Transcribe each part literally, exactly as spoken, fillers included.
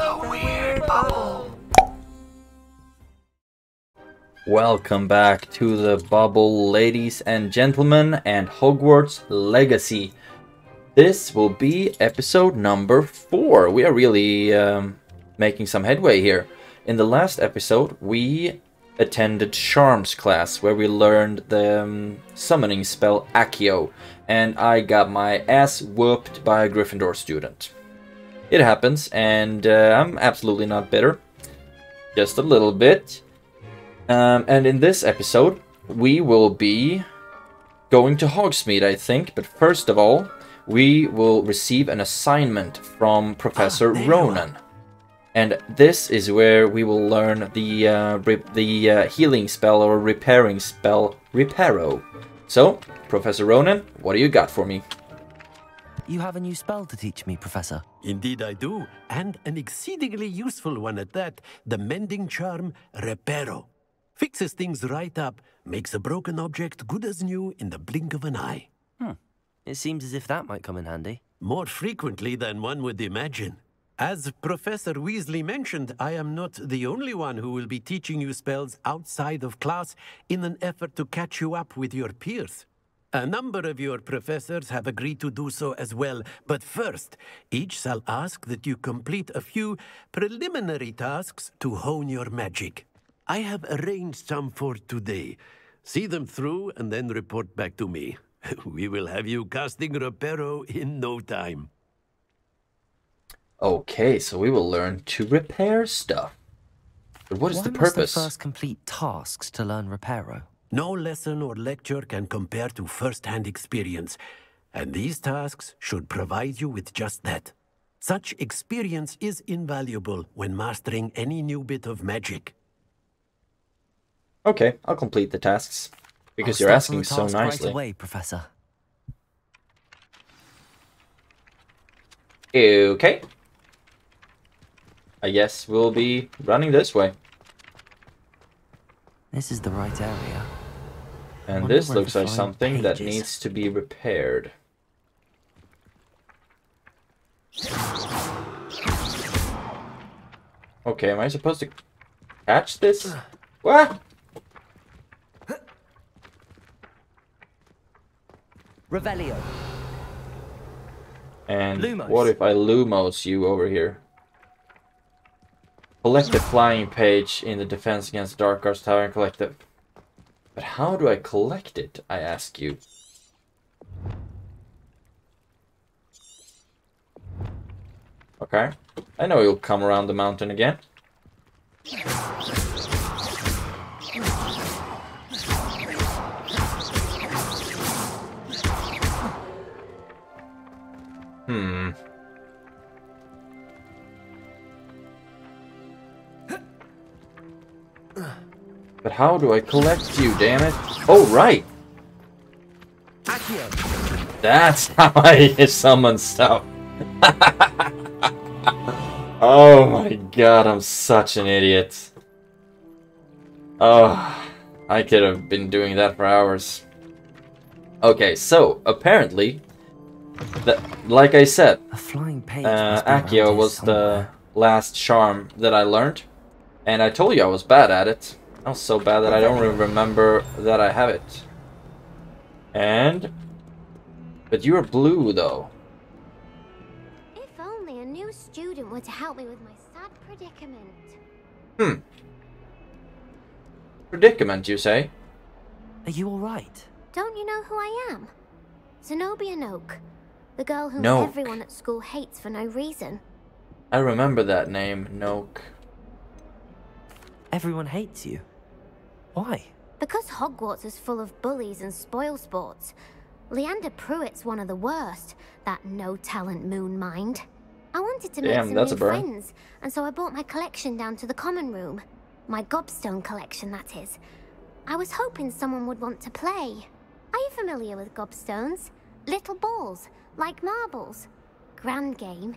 The Weird Bubble. Welcome back to the bubble, ladies and gentlemen, and Hogwarts Legacy. This will be episode number four. We are really um, making some headway here. In the last episode, we attended Charms class, where we learned the um, summoning spell Accio, and I got my ass whooped by a Gryffindor student. It happens, and uh, I'm absolutely not bitter. Just a little bit. Um, and in this episode, we will be going to Hogsmeade, I think, but first of all, we will receive an assignment from Professor ah, Ronen. And this is where we will learn the uh, the uh, healing spell or repairing spell, Reparo. So, Professor Ronen, what do you got for me? You have a new spell to teach me, Professor. Indeed I do, and an exceedingly useful one at that. The mending charm, Reparo. Fixes things right up, makes a broken object good as new in the blink of an eye. Hmm. It seems as if that might come in handy. More frequently than one would imagine. As Professor Weasley mentioned, I am not the only one who will be teaching you spells outside of class in an effort to catch you up with your peers. A number of your professors have agreed to do so as well, but first, each shall ask that you complete a few preliminary tasks to hone your magic. I have arranged some for today. See them through and then report back to me. We will have you casting Reparo in no time. Okay, so we will learn to repair stuff. But what is Why the purpose? Why must first complete tasks to learn Reparo? No lesson or lecture can compare to first-hand experience, and these tasks should provide you with just that. Such experience is invaluable when mastering any new bit of magic. Okay, I'll complete the tasks, because I'll you're asking so nicely. Right away, Professor. Okay. I guess we'll be running this way. This is the right area. And this looks like something that needs to be repaired. Okay, am I supposed to catch this? What? Revelio. And Lumos. What if I Lumos you over here? Collect the flying page in the defense against Dark Arts Tower and collect it. But how do I collect it, I ask you? Okay. I know you'll come around the mountain again. Hmm. But how do I collect you, damn it? Oh, right! That's how I summon stuff. Oh my god, I'm such an idiot. Oh, I could have been doing that for hours. Okay, so, apparently, the, like I said, a flying page uh, Accio was somewhere. The last charm that I learned. And I told you I was bad at it. I was so bad that I don't even remember that I have it. And... But you are blue, though. If only a new student were to help me with my sad predicament. Hmm. Predicament, you say? Are you alright? Don't you know who I am? Zenobia Noak. The girl whom Noak. Everyone at school hates for no reason. I remember that name, Noak. Everyone hates you. Why? Because Hogwarts is full of bullies and spoilsports. Leander Pruitt's one of the worst, that no-talent moon mind. I wanted to Damn, make some new friends, and so I brought my collection down to the common room. My Gobstone collection, that is. I was hoping someone would want to play. Are you familiar with Gobstones? Little balls, like marbles. Grand game.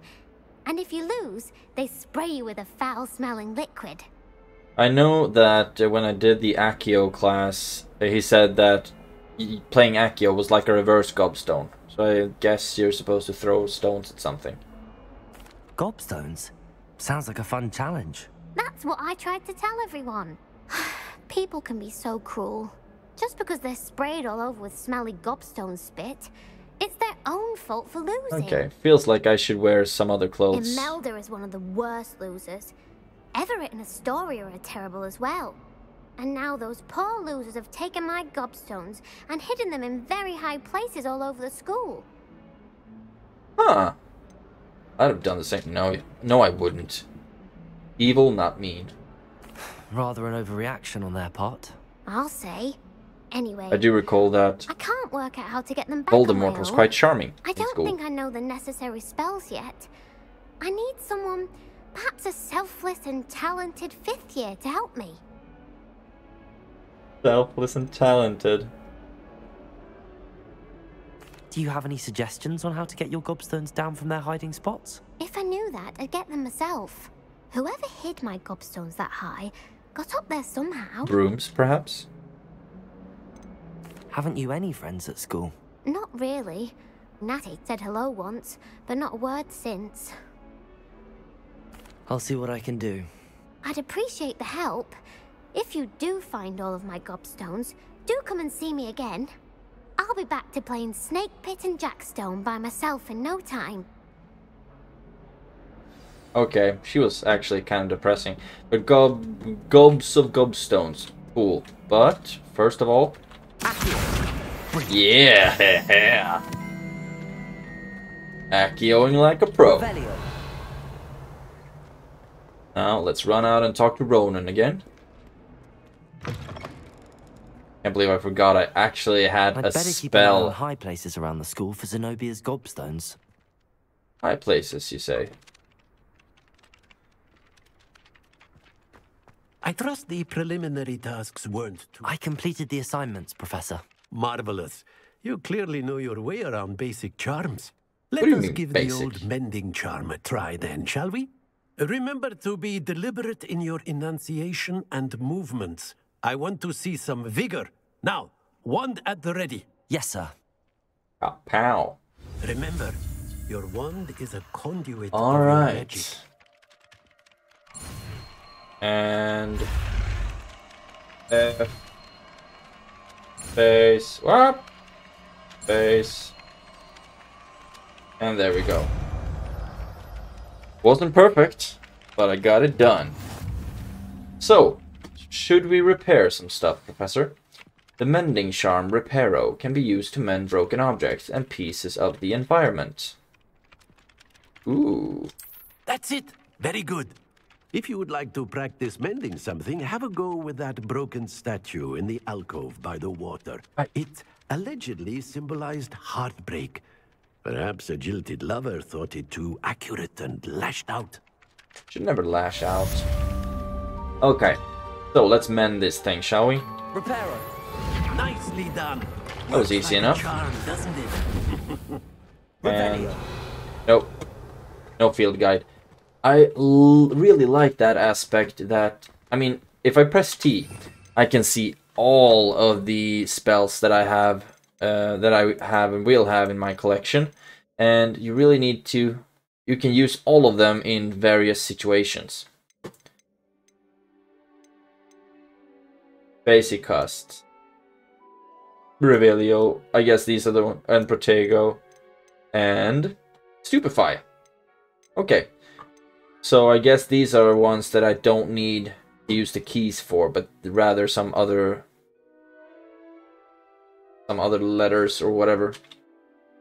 And if you lose, they spray you with a foul-smelling liquid. I know that when I did the Accio class, he said that playing Accio was like a reverse Gobstone. So I guess you're supposed to throw stones at something. Gobstones? Sounds like a fun challenge. That's what I tried to tell everyone. People can be so cruel. Just because they're sprayed all over with smelly gobstone spit, it's their own fault for losing. Okay, feels like I should wear some other clothes. Imelda is one of the worst losers. Everett and Astoria are terrible as well. And now those poor losers have taken my gobstones and hidden them in very high places all over the school. Huh. I'd have done the same. No, no, I wouldn't. Evil, not mean. Rather an overreaction on their part, I'll say. Anyway, I do recall that. I can't work out how to get them back. Voldemort was quite charming. I don't think I know the necessary spells yet. I need someone, perhaps a selfless and talented fifth year, to help me. Selfless and talented. Do you have any suggestions on how to get your gobstones down from their hiding spots? If I knew that, I'd get them myself. Whoever hid my gobstones that high got up there somehow. Brooms, perhaps? Haven't you any friends at school? Not really. Natty said hello once, but not a word since. I'll see what I can do. I'd appreciate the help. If you do find all of my gobstones, do come and see me again. I'll be back to playing Snake Pit and Jackstone by myself in no time. Okay, she was actually kind of depressing. But gob... gobs of gobstones. Cool. But, first of all... Accio. Yeah! Accioing like a pro. Revelio. Now, let's run out and talk to Ronen again. Can't believe I forgot I actually had I'd a better spell. Keep on high places around the school for Zenobia's gobstones. High places, you say? I trust the preliminary tasks weren't too... I completed the assignments, Professor. Marvelous. You clearly know your way around basic charms. Let us give basic? the old mending charm a try then, shall we? Remember to be deliberate in your enunciation and movements. I want to see some vigor. Now, wand at the ready. Yes, sir. Ah, pow. Remember, your wand is a conduit All of right. your magic. And F face up face and there we go. Wasn't perfect, but I got it done. So, should we repair some stuff, Professor? The mending charm Reparo can be used to mend broken objects and pieces of the environment. Ooh. That's it. Very good. If you would like to practice mending something, have a go with that broken statue in the alcove by the water. It allegedly symbolized heartbreak. Perhaps a jilted lover thought it too accurate and lashed out. Should never lash out. Okay, so let's mend this thing, shall we? Reparo. Nicely done. That was easy enough. Charm, doesn't it? And... Nope. No field guide. I l really like that aspect that, I mean, if I press T, I can see all of the spells that I have, uh, that I have and will have in my collection. And you really need to, you can use all of them in various situations. Basic costs. Revelio, I guess these are the ones, and Protego, and Stupefy. Okay. So I guess these are ones that I don't need to use the keys for, but rather some other some other letters or whatever,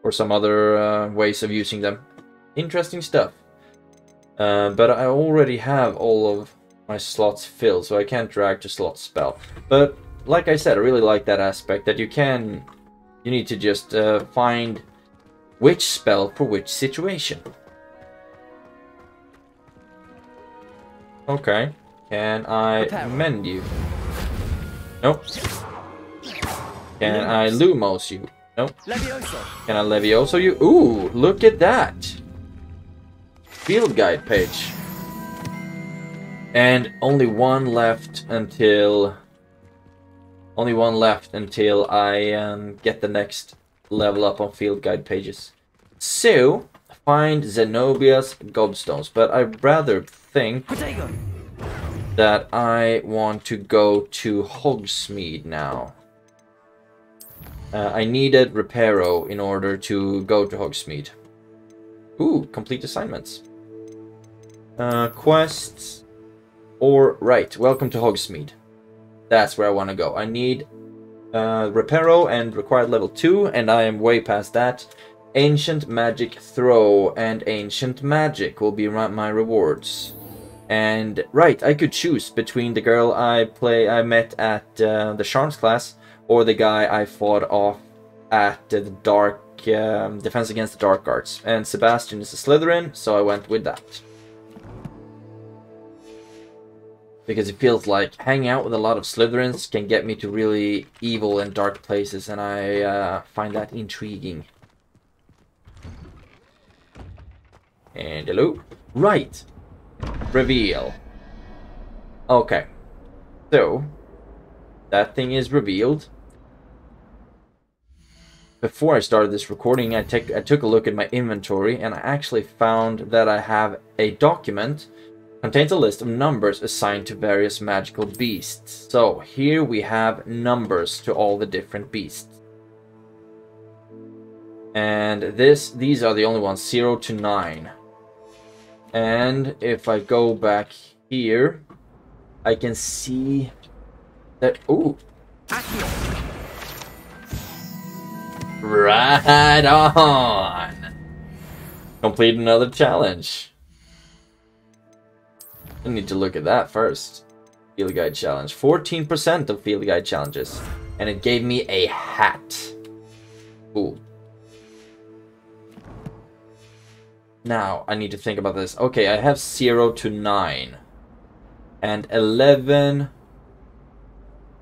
or some other uh, ways of using them. Interesting stuff. Uh, but I already have all of my slots filled, so I can't drag to slot spell. But like I said, I really like that aspect that you can, you need to just uh, find which spell for which situation. Okay, can I mend you? Nope. Can I Lumos you? Nope. Can I Levioso you? Ooh, look at that! Field guide page. And only one left until... Only one left until I um, get the next level up on field guide pages. So, find Zenobia's gobstones, but I'd rather thing that I want to go to Hogsmeade now. Uh, I needed Reparo in order to go to Hogsmeade. Ooh, complete assignments. Uh, quests. Or, right, welcome to Hogsmeade. That's where I want to go. I need uh, Reparo and required level two, and I am way past that. Ancient magic throw and ancient magic will be my rewards. And, right, I could choose between the girl I play I met at uh, the Charms class or the guy I fought off at the Dark um, Defense Against the Dark Arts. And Sebastian is a Slytherin, so I went with that. Because it feels like hanging out with a lot of Slytherins can get me to really evil and dark places, and I uh, find that intriguing. And hello. Right. Reveal. Okay. So, that thing is revealed. Before I started this recording, I, take, I took a look at my inventory, and I actually found that I have a document that contains a list of numbers assigned to various magical beasts. So, here we have numbers to all the different beasts. And this, these are the only ones, zero to nine. And if I go back here, I can see that, ooh. Accio. Right on! Complete another challenge. I need to look at that first. Field Guide Challenge. fourteen percent of Field Guide Challenges. And it gave me a hat. Ooh. Now, I need to think about this. Okay, I have zero to nine. And eleven...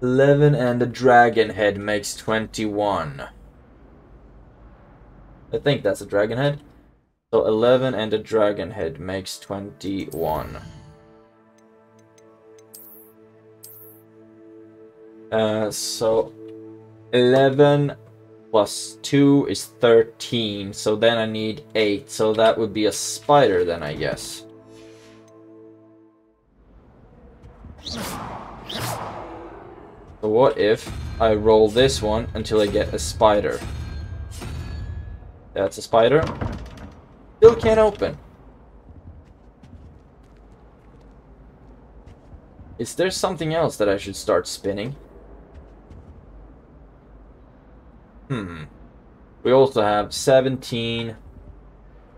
eleven and a dragon head makes twenty-one. I think that's a dragon head. So eleven and a dragon head makes twenty-one. Uh, so... eleven... plus two is thirteen, so then I need eight, so that would be a spider then, I guess. So what if I roll this one until I get a spider? That's a spider. Still can't open. Is there something else that I should start spinning? Hmm. We also have seventeen.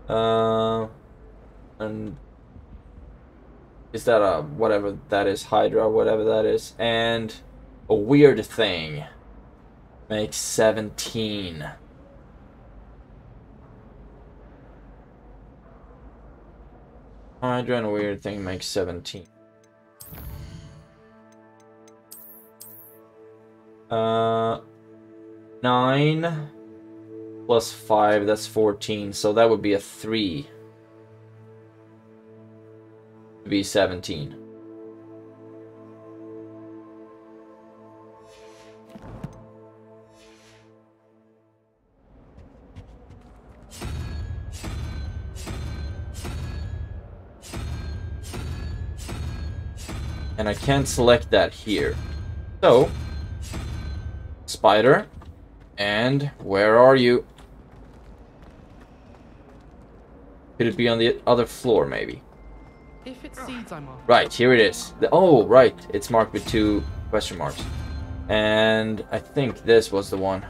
Uh, and is that a whatever that is, Hydra, whatever that is, and a weird thing makes seventeen. Hydra and a weird thing makes seventeen. Uh. nine plus five, that's fourteen, so that would be a three. It'd be seventeen. And I can't select that here. So, spider. And where are you? Could it be on the other floor, maybe? If it seeds, I'm off. Right, here it is. The, oh, right. It's marked with two question marks. And I think this was the one.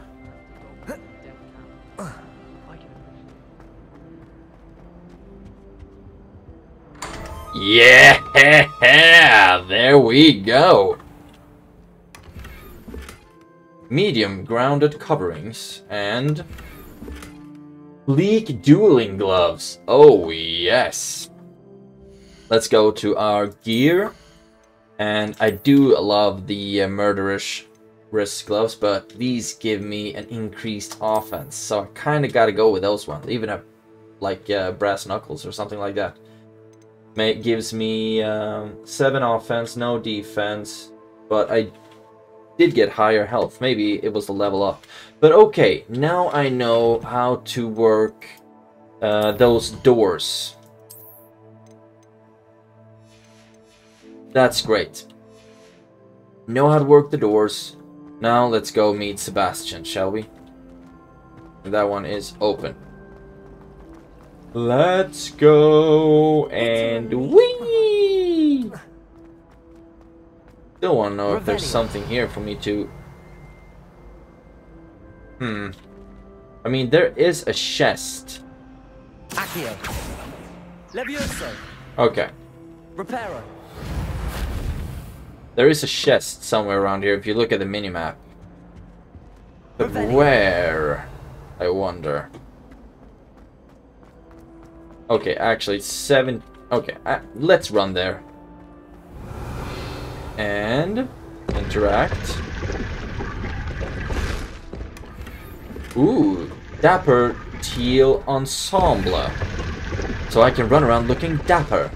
Yeah! There we go! Medium grounded coverings and bleak dueling gloves. Oh yes. Let's go to our gear. And I do love the uh, murderish wrist gloves, but these give me an increased offense. So I kind of got to go with those ones. Even a, like uh, brass knuckles or something like that. It gives me um, seven offense, no defense, but I did get higher health. Maybe it was the level up. But okay, now I know how to work uh, those doors. That's great. Know how to work the doors. Now let's go meet Sebastian, shall we? And that one is open. Let's go and wee! Still wanna know if there's something here for me to... Hmm. I mean, there is a chest. Accio. Levioso. Okay. Reparo. There is a chest somewhere around here if you look at the minimap. But where? I wonder. Okay, actually, seven... Okay, uh, let's run there. And... interact. Ooh, dapper teal ensemble. So I can run around looking dapper.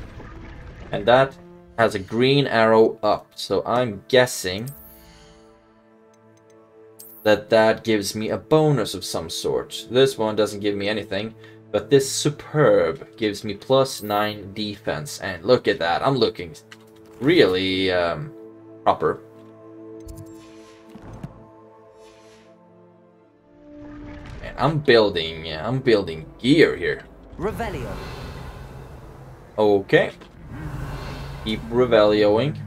And that has a green arrow up. So I'm guessing... that that gives me a bonus of some sort. This one doesn't give me anything. But this superb gives me plus nine defense, and look at that, I'm looking really um, proper. And I'm building, I'm building gear here. Revelio. Okay. Keep revelioing.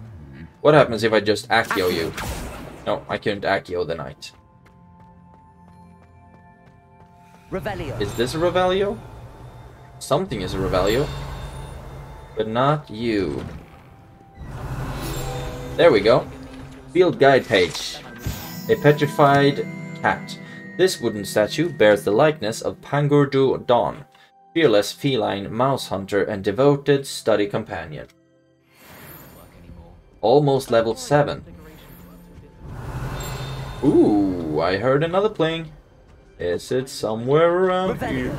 What happens if I just Accio you? No, I couldn't Accio the knight. Revelio. Is this a Revelio? Something is a Revelio. But not you. There we go. Field guide page. A petrified cat. This wooden statue bears the likeness of Pangordu Don, fearless feline mouse hunter and devoted study companion. Almost level seven. Ooh, I heard another pling. Is it somewhere around Rebellion. Here?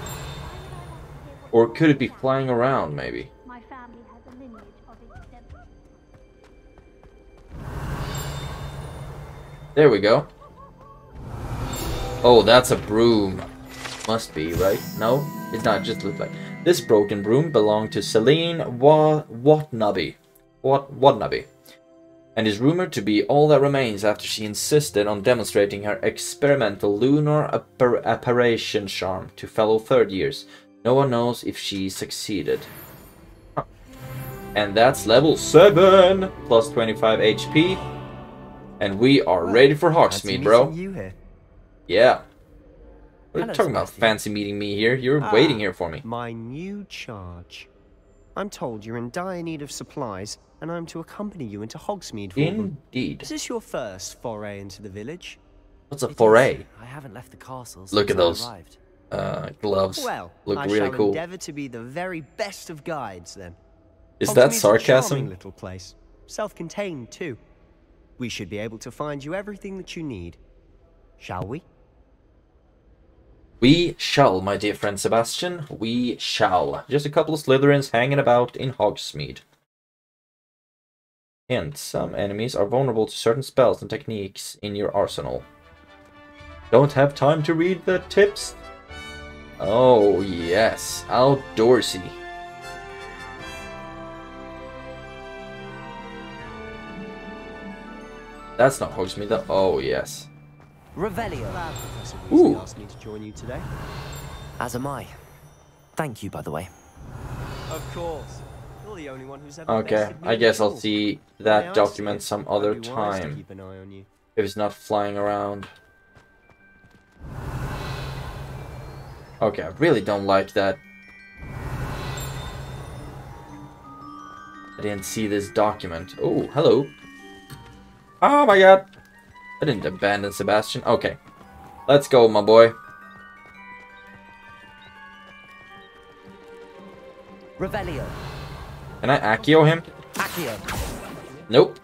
Or could it be flying around, maybe? My family has a lineage of its... There we go. Oh, that's a broom. Must be, right? No, it's not. Just look like this broken broom belonged to Celine Wa Watnaby. Wat Watnaby. And is rumored to be all that remains after she insisted on demonstrating her experimental lunar appar apparition charm to fellow third years. No one knows if she succeeded. Huh. And that's level seven! Plus twenty-five H P. And we are ready for Hogsmeade, bro. Yeah. What are you talking about, fancy meeting me here? You're ah, waiting here for me. My new charge. I'm told you're in dire need of supplies, and I'm to accompany you into Hogsmeade. Indeed. Is this your first foray into the village? What's a foray? I haven't left the castle. Look at those uh, gloves. Well, look I really shall cool. Endeavor to be the very best of guides, then. Is Hogsmeade's that sarcasm? A charming little place, self-contained too. We should be able to find you everything that you need, shall we? We shall, my dear friend Sebastian. We shall. Just a couple of Slytherins hanging about in Hogsmeade. Hint, some enemies are vulnerable to certain spells and techniques in your arsenal. Don't have time to read the tips? Oh, yes. Outdoorsy. That's not Hogsmeade, though. Oh, yes. Revelio. Professor Weasley asked me to join you today. As am I. Thank you, by the way. Of course. You're the only one who's ever okay, I guess I'll see that document some other time. If it's not flying around. Okay, I really don't like that. I didn't see this document. Oh, hello. Oh my god. I didn't abandon Sebastian. Okay. Let's go, my boy. Revelio. Can I Accio him? Accio. Nope.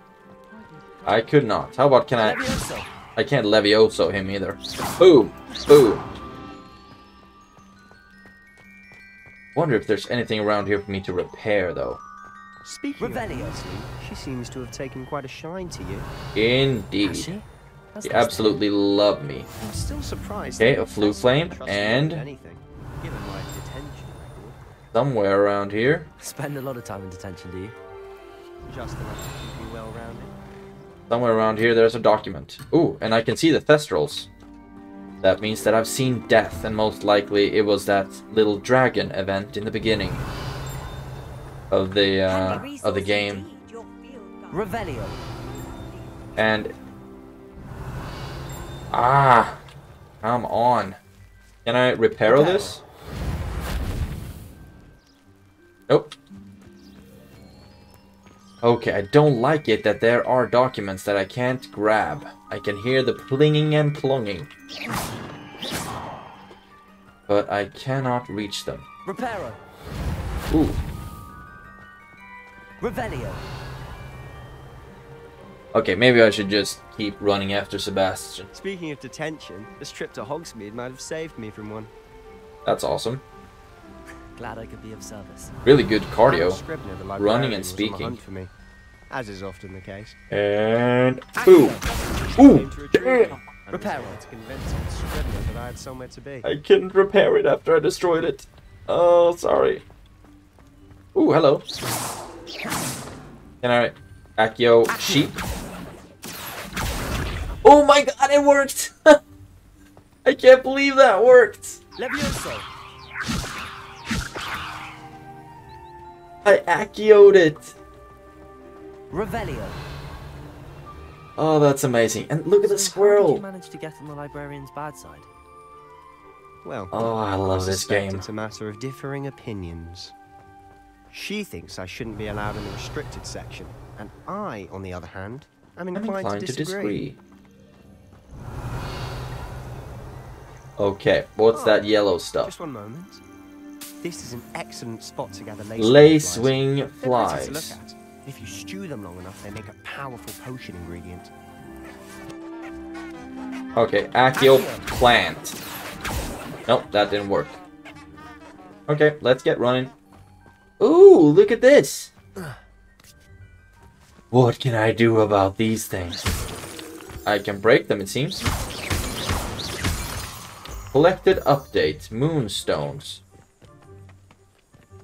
I could not. How about can I... Levioso. I can't Levioso him either. Boom. Boom. Wonder if there's anything around here for me to repair, though. Speaking Revelio. Of she seems to have taken quite a shine to you. Indeed. You absolutely love me. I'm still surprised. Okay, a flue flame and anything, given my detention record. Somewhere around here. Spend a lot of time in detention, do you? just enough to keep you well-rounded. Somewhere around here there's a document. Ooh, and I can see the Thestrals. That means that I've seen death, and most likely it was that little dragon event in the beginning of the uh, of the game. Revelio. And ah, come on. Can I Reparo this? Nope. Okay, I don't like it that there are documents that I can't grab. I can hear the plinging and plonging, but I cannot reach them. Reparo. Ooh. Revelio. Okay, maybe I should just keep running after Sebastian. Speaking of detention, this trip to Hogsmeade might have saved me from one. That's awesome. Glad I could be of service. Really good cardio, running and speaking. For me, as is often the case. And ooh, ooh, damn! Repair it. That I had somewhere to be. I couldn't repair it after I destroyed it. Oh, sorry. Ooh, hello. Can I Accio sheep? Oh my god, it worked! I can't believe that worked. Levioso. I Accio'd it! Revelio. Oh, that's amazing. And look so at the squirrel! How did you manage to get on the librarian's bad side? Well, oh, I love I this game. It's a matter of differing opinions. She thinks I shouldn't be allowed in the restricted section, and I, on the other hand, am inclined, I'm inclined to, disagree. to disagree. Okay, what's oh, that yellow stuff? Just one moment. This is an excellent spot to gather lacewing flies. flies. To look at. If you stew them long enough, they make a powerful potion ingredient. Okay, Accio plant. Nope, that didn't work. Okay, let's get running. Ooh, look at this. What can I do about these things? I can break them, it seems. Collected update, moonstones.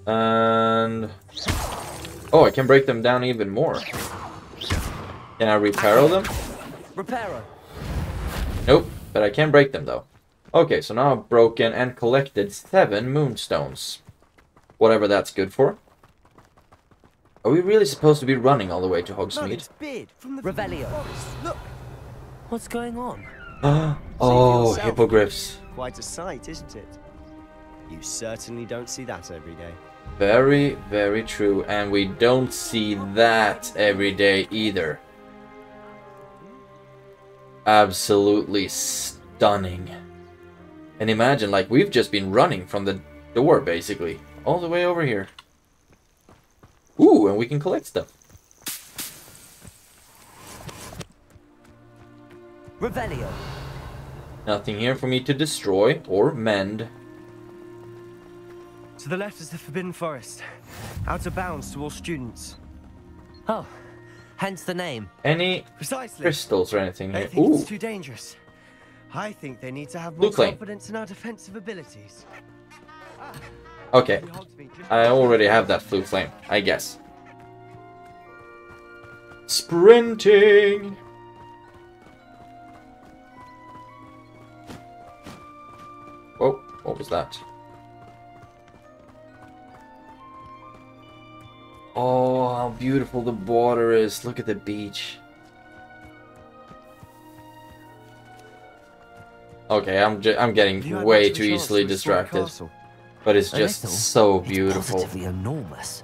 And oh, I can break them down even more. Can I Reparo them? Reparo. Nope, but I can break them though. Okay, so now I've broken and collected seven moonstones. Whatever that's good for. Are we really supposed to be running all the way to Hogsmeade? Revelio. Look, what's going on? Oh, hippogriffs. Quite a sight, isn't it? You certainly don't see that every day. Very, very true, and we don't see that every day either. Absolutely stunning. And imagine, like, we've just been running from the door, basically, all the way over here. Ooh, and we can collect stuff. Revelio. Nothing here for me to destroy or mend. To the left is the Forbidden Forest, out of bounds to all students. Oh, hence the name. Any Precisely. crystals or anything here? I think Ooh. it's too dangerous. I think they need to have more Blue confidence claim. in our defensive abilities. Okay, I already have that Blue Flame, I guess. Sprinting! Whoa, what was that? Oh, how beautiful the water is. Look at the beach. Okay, I'm ju I'm getting way too easily distracted. But it's just so beautiful. It's positively enormous.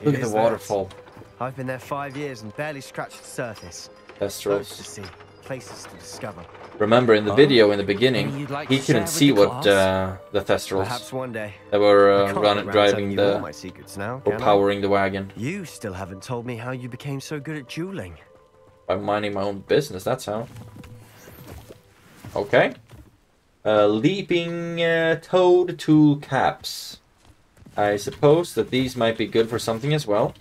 Look at the waterfall. I've been there five years and barely scratched the surface. Thestrals. To see, places to discover. Remember in the video in the beginning, he couldn't see what uh, the Thestrals that were uh, run driving the or powering the wagon. You still haven't told me how you became so good at dueling. By minding my own business, that's how. Okay. Uh, leaping uh, toad tool caps. I suppose that these might be good for something as well.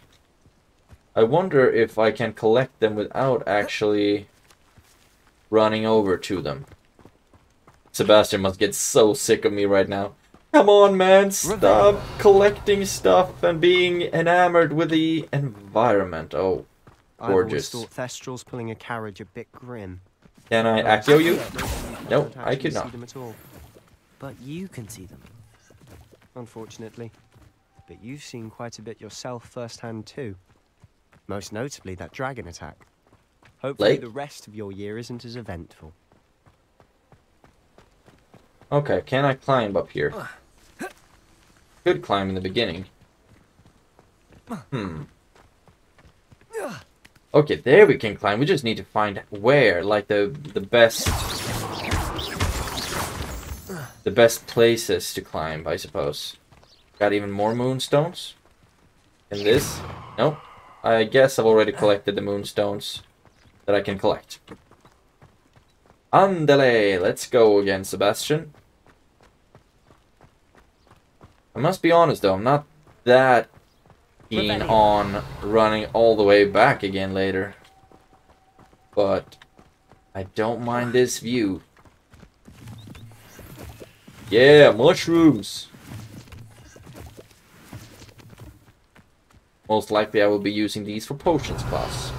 I wonder if I can collect them without actually running over to them. Sebastian must get so sick of me right now. Come on, man, stop collecting stuff and being enamored with the environment. Oh, gorgeous. I always thought Thestrals pulling a carriage a bit grim. Can I Accio you? No, I could not. But you can see them. Unfortunately. But you've seen quite a bit yourself firsthand too. Most notably that dragon attack. Hopefully the rest of your year isn't as eventful. Okay, can I climb up here? Could climb in the beginning. Hmm. Okay, there we can climb. We just need to find where, like the the best, the best places to climb, I suppose. Got even more moonstones. And this? Nope. I guess I've already collected the moonstones that I can collect. Andale, let's go again, Sebastian. I must be honest though, I'm not that keen on running all the way back again later. But I don't mind this view. Yeah, mushrooms. Most likely I will be using these for potions class.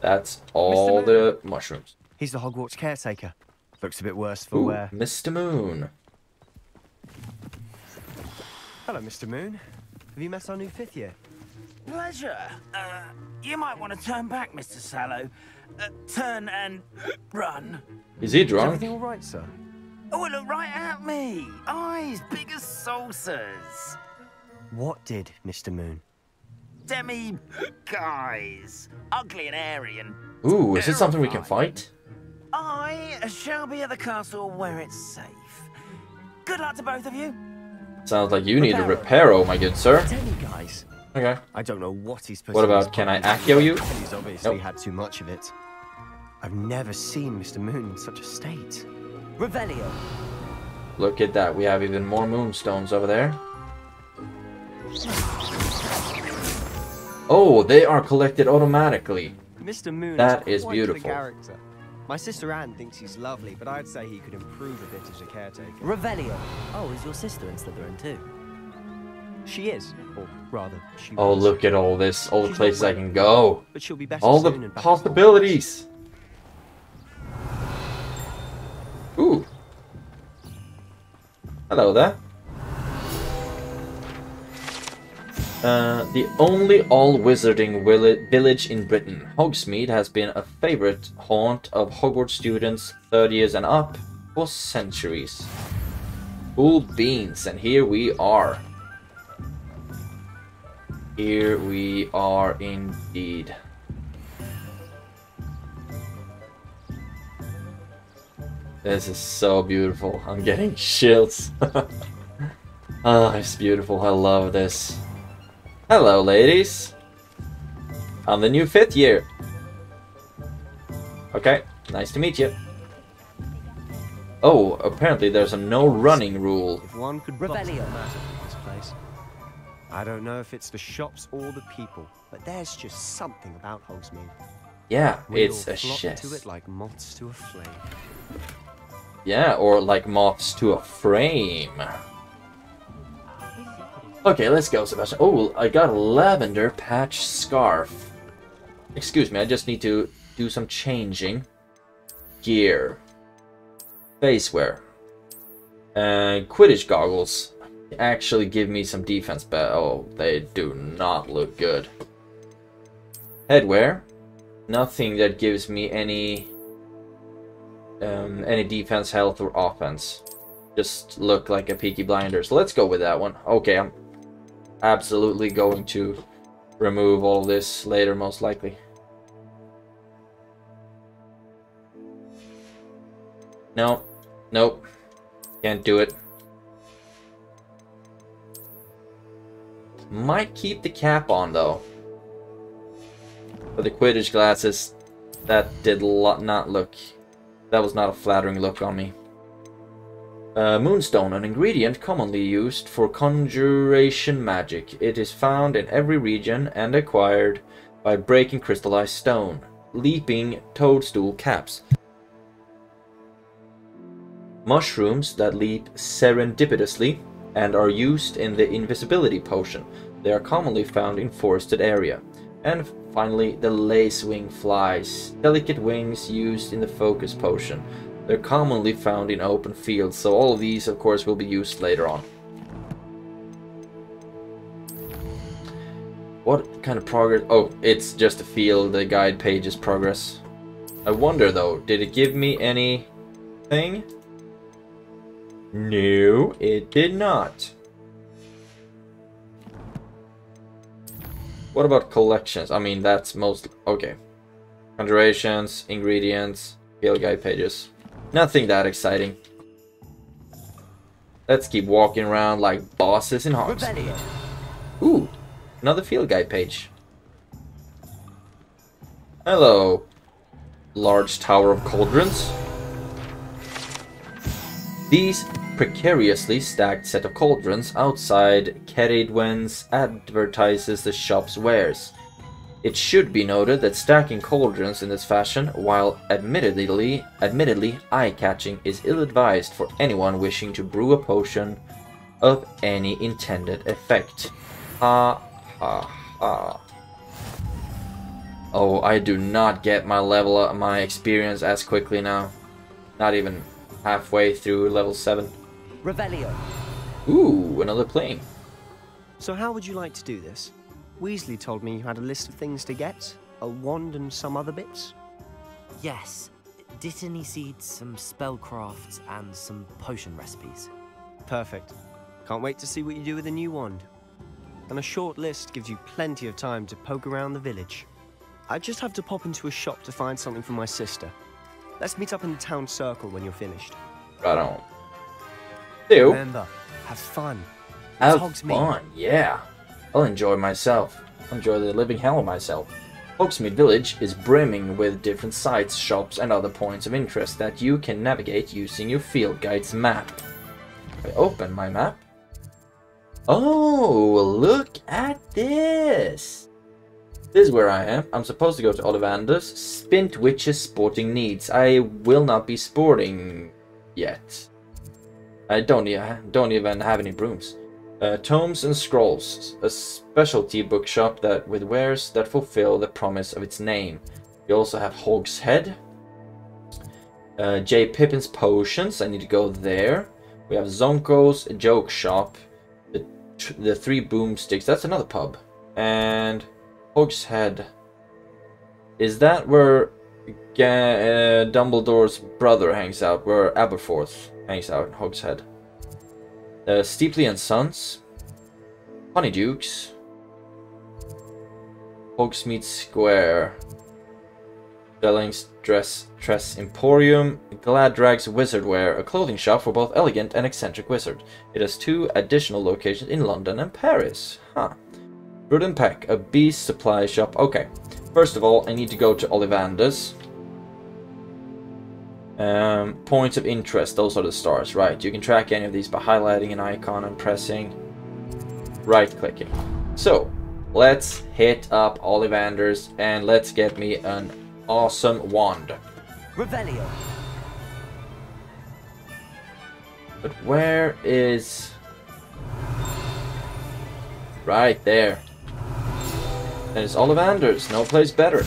That's all the mushrooms. He's the Hogwarts caretaker. Looks a bit worse for wear. Mister Moon. Hello, Mister Moon. Have you met our new fifth year? Pleasure. Uh, you might want to turn back, Mister Sallow. Uh, turn and run. Is he drunk? Is everything all right, sir? Oh, it looked right at me. Eyes big as saucers. What did, Mister Moon? Demi guys. Ugly and airy and... Ooh, is this something we can fight? I shall be at the castle where it's safe. Good luck to both of you. Sounds like you need a Reparo, my good sir. Guys. Okay. I don't know what he's supposed to do. What about, can I Accio you? He's obviously nope. had too much of it. I've never seen Mister Moon in such a state. Revelio. Look at that. We have even more moonstones over there. Oh, they are collected automatically. Mister Moon that is, is beautiful. Character. My sister Anne thinks he's lovely, but I'd say he could improve a bit as a caretaker. Revelio. Oh, is your sister in Slytherin too? She is, or rather, she Oh, was. Look at all this, all She's the places I can go. But she'll be better all soon the and possibilities. Ooh. Hello there. Uh, the only all-wizarding village in Britain, Hogsmeade has been a favorite haunt of Hogwarts students thirty years and up for centuries. Cool beans, and here we are. Here we are indeed. This is so beautiful. I'm getting chills. Ah, it's beautiful. I love this. Hello, ladies. I'm the new fifth year. Okay, nice to meet you. Oh, apparently there's a no running rule. If one could rebellion in this place. I don't know if it's the shops or the people, but there's just something about Hogsmeade. Yeah, we it's all a shit. To it like moths to a flame. Yeah, or like moths to a frame. Okay, let's go, Sebastian. Oh, I got a lavender patch scarf. Excuse me, I just need to do some changing. Gear. Facewear. And Quidditch goggles. Actually give me some defense, but oh, they do not look good. Headwear. Nothing that gives me any, um, any defense, health, or offense. Just look like a Peaky Blinders. Let's go with that one. Okay, I'm... absolutely going to remove all this later, most likely. No, nope, can't do it. Might keep the cap on though. For the Quidditch glasses, that did not look. That was not a flattering look on me. Uh, moonstone, an ingredient commonly used for conjuration magic. It is found in every region and acquired by breaking crystallized stone. Leaping toadstool caps. mushrooms that leap serendipitously and are used in the invisibility potion. They are commonly found in forested area. And finally, the lacewing flies, delicate wings used in the focus potion. They're commonly found in open fields, so all of these, of course, will be used later on. What kind of progress? Oh, it's just a field, the guide page's progress. I wonder though, did it give me anything? No, it did not. What about collections? I mean, that's most... okay. Conjurations, ingredients, field guide pages. Nothing that exciting. Let's keep walking around like bosses in Hogsmeade. Ooh, another field guide page. Hello. Large tower of cauldrons. These precariously stacked set of cauldrons outside Ceridwen's advertises the shop's wares. It should be noted that stacking cauldrons in this fashion, while admittedly admittedly eye-catching, is ill-advised for anyone wishing to brew a potion of any intended effect. Ha ha ha. Oh, I do not get my level up, my experience as quickly now. Not even halfway through level seven. Revelio. Ooh, another plane. So how would you like to do this? Weasley told me you had a list of things to get, a wand and some other bits. Yes, Dittany seeds, some spellcrafts and some potion recipes. Perfect. Can't wait to see what you do with the new wand. And a short list gives you plenty of time to poke around the village. I just have to pop into a shop to find something for my sister. Let's meet up in the town circle when you're finished. Right on. Ew. Remember, have fun. Have fun, yeah. I'll enjoy myself. Enjoy the living hell of myself. Hogsmeade Village is brimming with different sites, shops, and other points of interest that you can navigate using your field guide's map. If I open my map. Oh, look at this. This is where I am. I'm supposed to go to Ollivander's. Spint Witch's Sporting Needs. I will not be sporting yet. I don't, I don't even have any brooms. Uh, Tomes and Scrolls. A specialty bookshop that with wares that fulfill the promise of its name. We also have Hog's Head. Uh, J. Pippin's Potions. I need to go there. We have Zonko's Joke Shop. The, the Three Broomsticks. That's another pub. And... Hog's Head. Is that where G uh, Dumbledore's brother hangs out? Where Aberforth hangs out in Hog's Head? Uh, Steepley and Sons. Honeydukes. Hogsmeade Square. Delling's Dress Dress Emporium. Gladrags Wizardwear, a clothing shop for both elegant and eccentric wizards. It has two additional locations in London and Paris. Huh. Ruden Peck, a beast supply shop. Okay, first of all, I need to go to Ollivander's. Um, points of interest, those are the stars, right? You can track any of these by highlighting an icon and pressing right-clicking. So, let's hit up Ollivander's and let's get me an awesome wand. Revelio. But where is... right there. That is Ollivander's, no place better.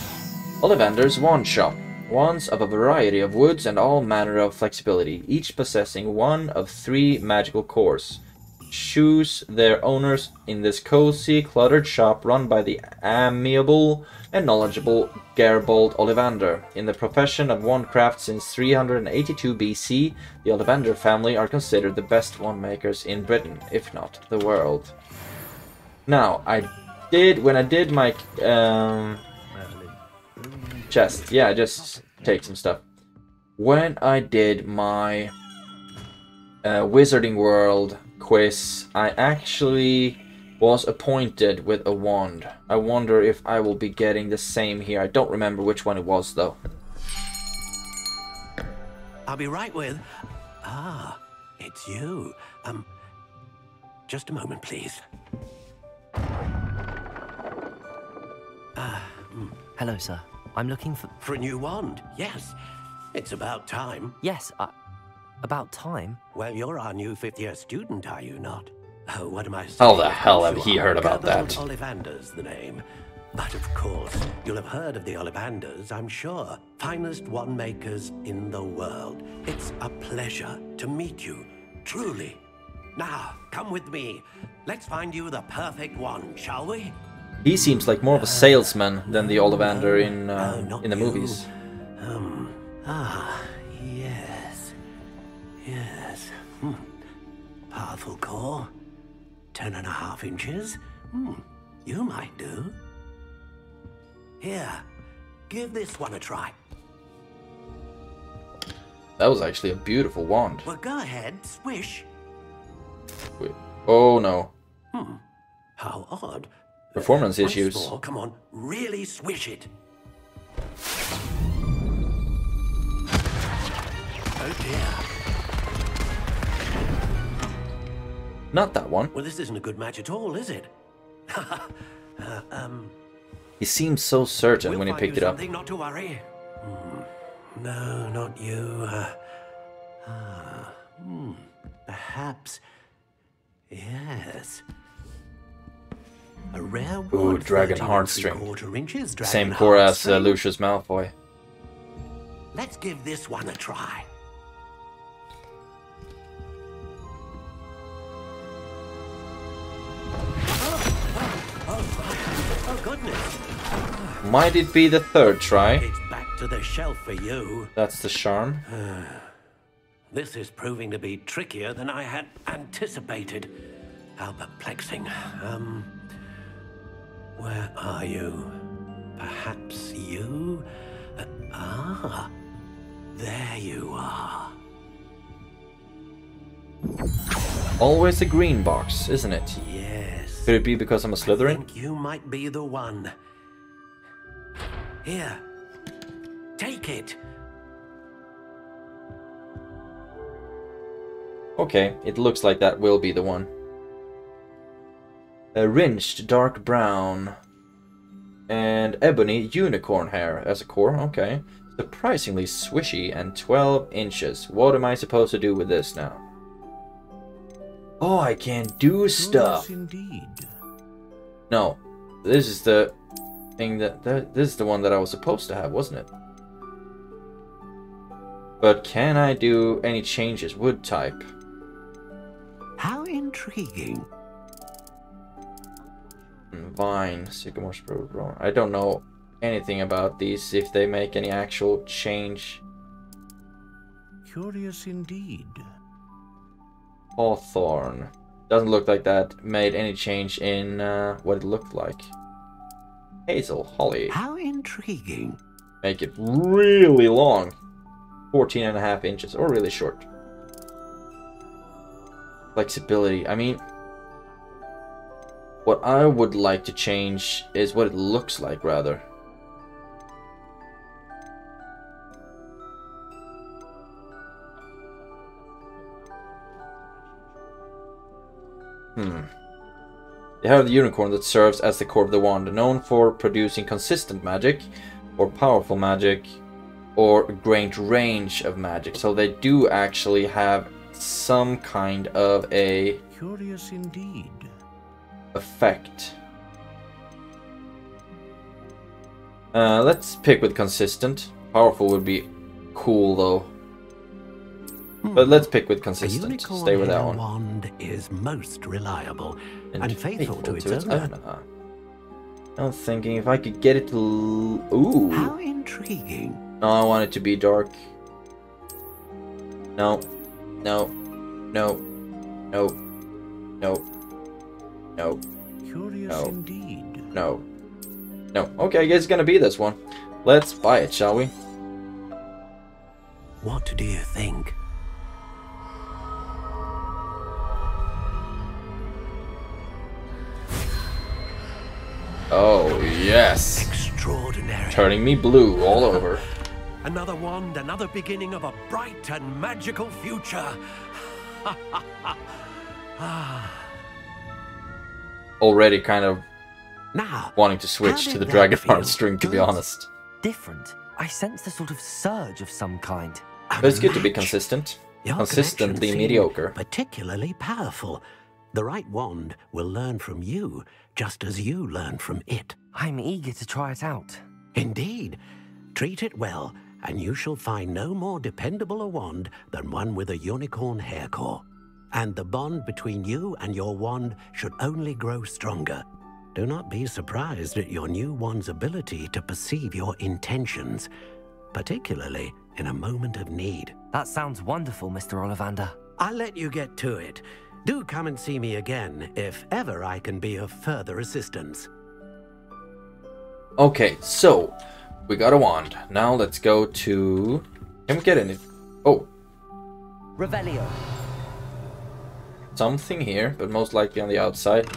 Ollivander's Wand Shop. Wands of a variety of woods and all manner of flexibility, each possessing one of three magical cores. Choose their owners in this cozy, cluttered shop run by the amiable and knowledgeable Garibald Ollivander. In the profession of wandcraft since three eighty-two B C, the Ollivander family are considered the best wand makers in Britain, if not the world. Now, I... Did, when I did my um, chest, yeah, just take some stuff. When I did my uh, Wizarding World quiz, I actually was appointed with a wand. I wonder if I will be getting the same here. I don't remember which one it was though. I'll be right with. Ah, it's you. Um, just a moment, please. Ah, mm. Hello, sir. I'm looking for... For a new wand, yes. It's about time. Yes, I... About time. Well, you're our new fifth year student, are you not? Oh, what am I saying? How the hell have he heard about that? Ollivander's the name. But of course, you'll have heard of the Ollivanders, I'm sure. Finest wand makers in the world. It's a pleasure to meet you, truly. Now, come with me. Let's find you the perfect wand, shall we? He seems like more of a salesman than the Ollivander in uh, no, in the you. movies. Um, ah, yes, yes. Hmm. Powerful core, ten and a half inches. Hmm. You might do. Here, give this one a try. That was actually a beautiful wand. Well, go ahead, swish. Wait. Oh no. Hmm. How odd. Performance uh, issues. More. Come on, really swish it. Oh dear. Not that one. Well, this isn't a good match at all, is it? uh, um. He seemed so certain we'll when he picked it up. Not to worry. Hmm. No, not you. Uh, uh, hmm. Perhaps. Yes. A rare wand. Ooh, dragon heartstring. Inches, dragon Same core heartstring. as uh, Lucius Malfoy. Let's give this one a try. Oh, oh, oh, oh goodness! Might it be the third try? It's back to the shelf for you. That's the charm. This is proving to be trickier than I had anticipated. How perplexing. Um, where are you? Perhaps you? Uh, ah, there you are. Always a green box, isn't it? Yes. Could it be because I'm a Slytherin? I think you might be the one. Here, take it. Okay, it looks like that will be the one. A wringed dark brown and ebony unicorn hair as a core. Okay, surprisingly swishy and twelve inches. What am I supposed to do with this now? Oh, I can't do stuff. Yes, indeed. No, this is the thing that, that this is the one that I was supposed to have, wasn't it? But can I do any changes? Wood type. How intriguing. Vine, sycamore, spruce. I don't know anything about these. If they make any actual change. Curious indeed. Hawthorn doesn't look like that made any change in uh, what it looked like. Hazel, holly. How intriguing. Make it really long, fourteen and a half inches, or really short. Flexibility. I mean. What I would like to change is what it looks like, rather. Hmm. They have the unicorn that serves as the core of the wand, known for producing consistent magic, or powerful magic, or a great range of magic. So they do actually have some kind of a... Curious indeed. Effect. Uh, let's pick with consistent. Powerful would be cool though. Hmm. But let's pick with consistent. Stay with that one. Wand is most reliable and, and faithful, faithful to its, to its owner. owner. I'm thinking if I could get it to l ooh. How intriguing. No, I want it to be dark. No. No. No. No. No. No. Curious no. Indeed. No. No. Okay, I guess it's gonna be this one. Let's buy it, shall we? What do you think? Oh yes. Extraordinary. Turning me blue all over. Another wand, another beginning of a bright and magical future. Ah. Already kind of now wanting to switch to the dragon heartstring, to be honest. Different. I sense the sort of surge of some kind. But it's good to be consistent. Your consistently mediocre. Particularly powerful. The right wand will learn from you, just as you learn from it. I'm eager to try it out. Indeed. Treat it well, and you shall find no more dependable a wand than one with a unicorn haircore. And the bond between you and your wand should only grow stronger. Do not be surprised at your new wand's ability to perceive your intentions, particularly in a moment of need. That sounds wonderful, Mister Ollivander. I'll let you get to it. Do come and see me again, if ever I can be of further assistance. Okay, so we got a wand. Now let's go to... Can we get in it? Oh. Revelio. Something here, but most likely on the outside.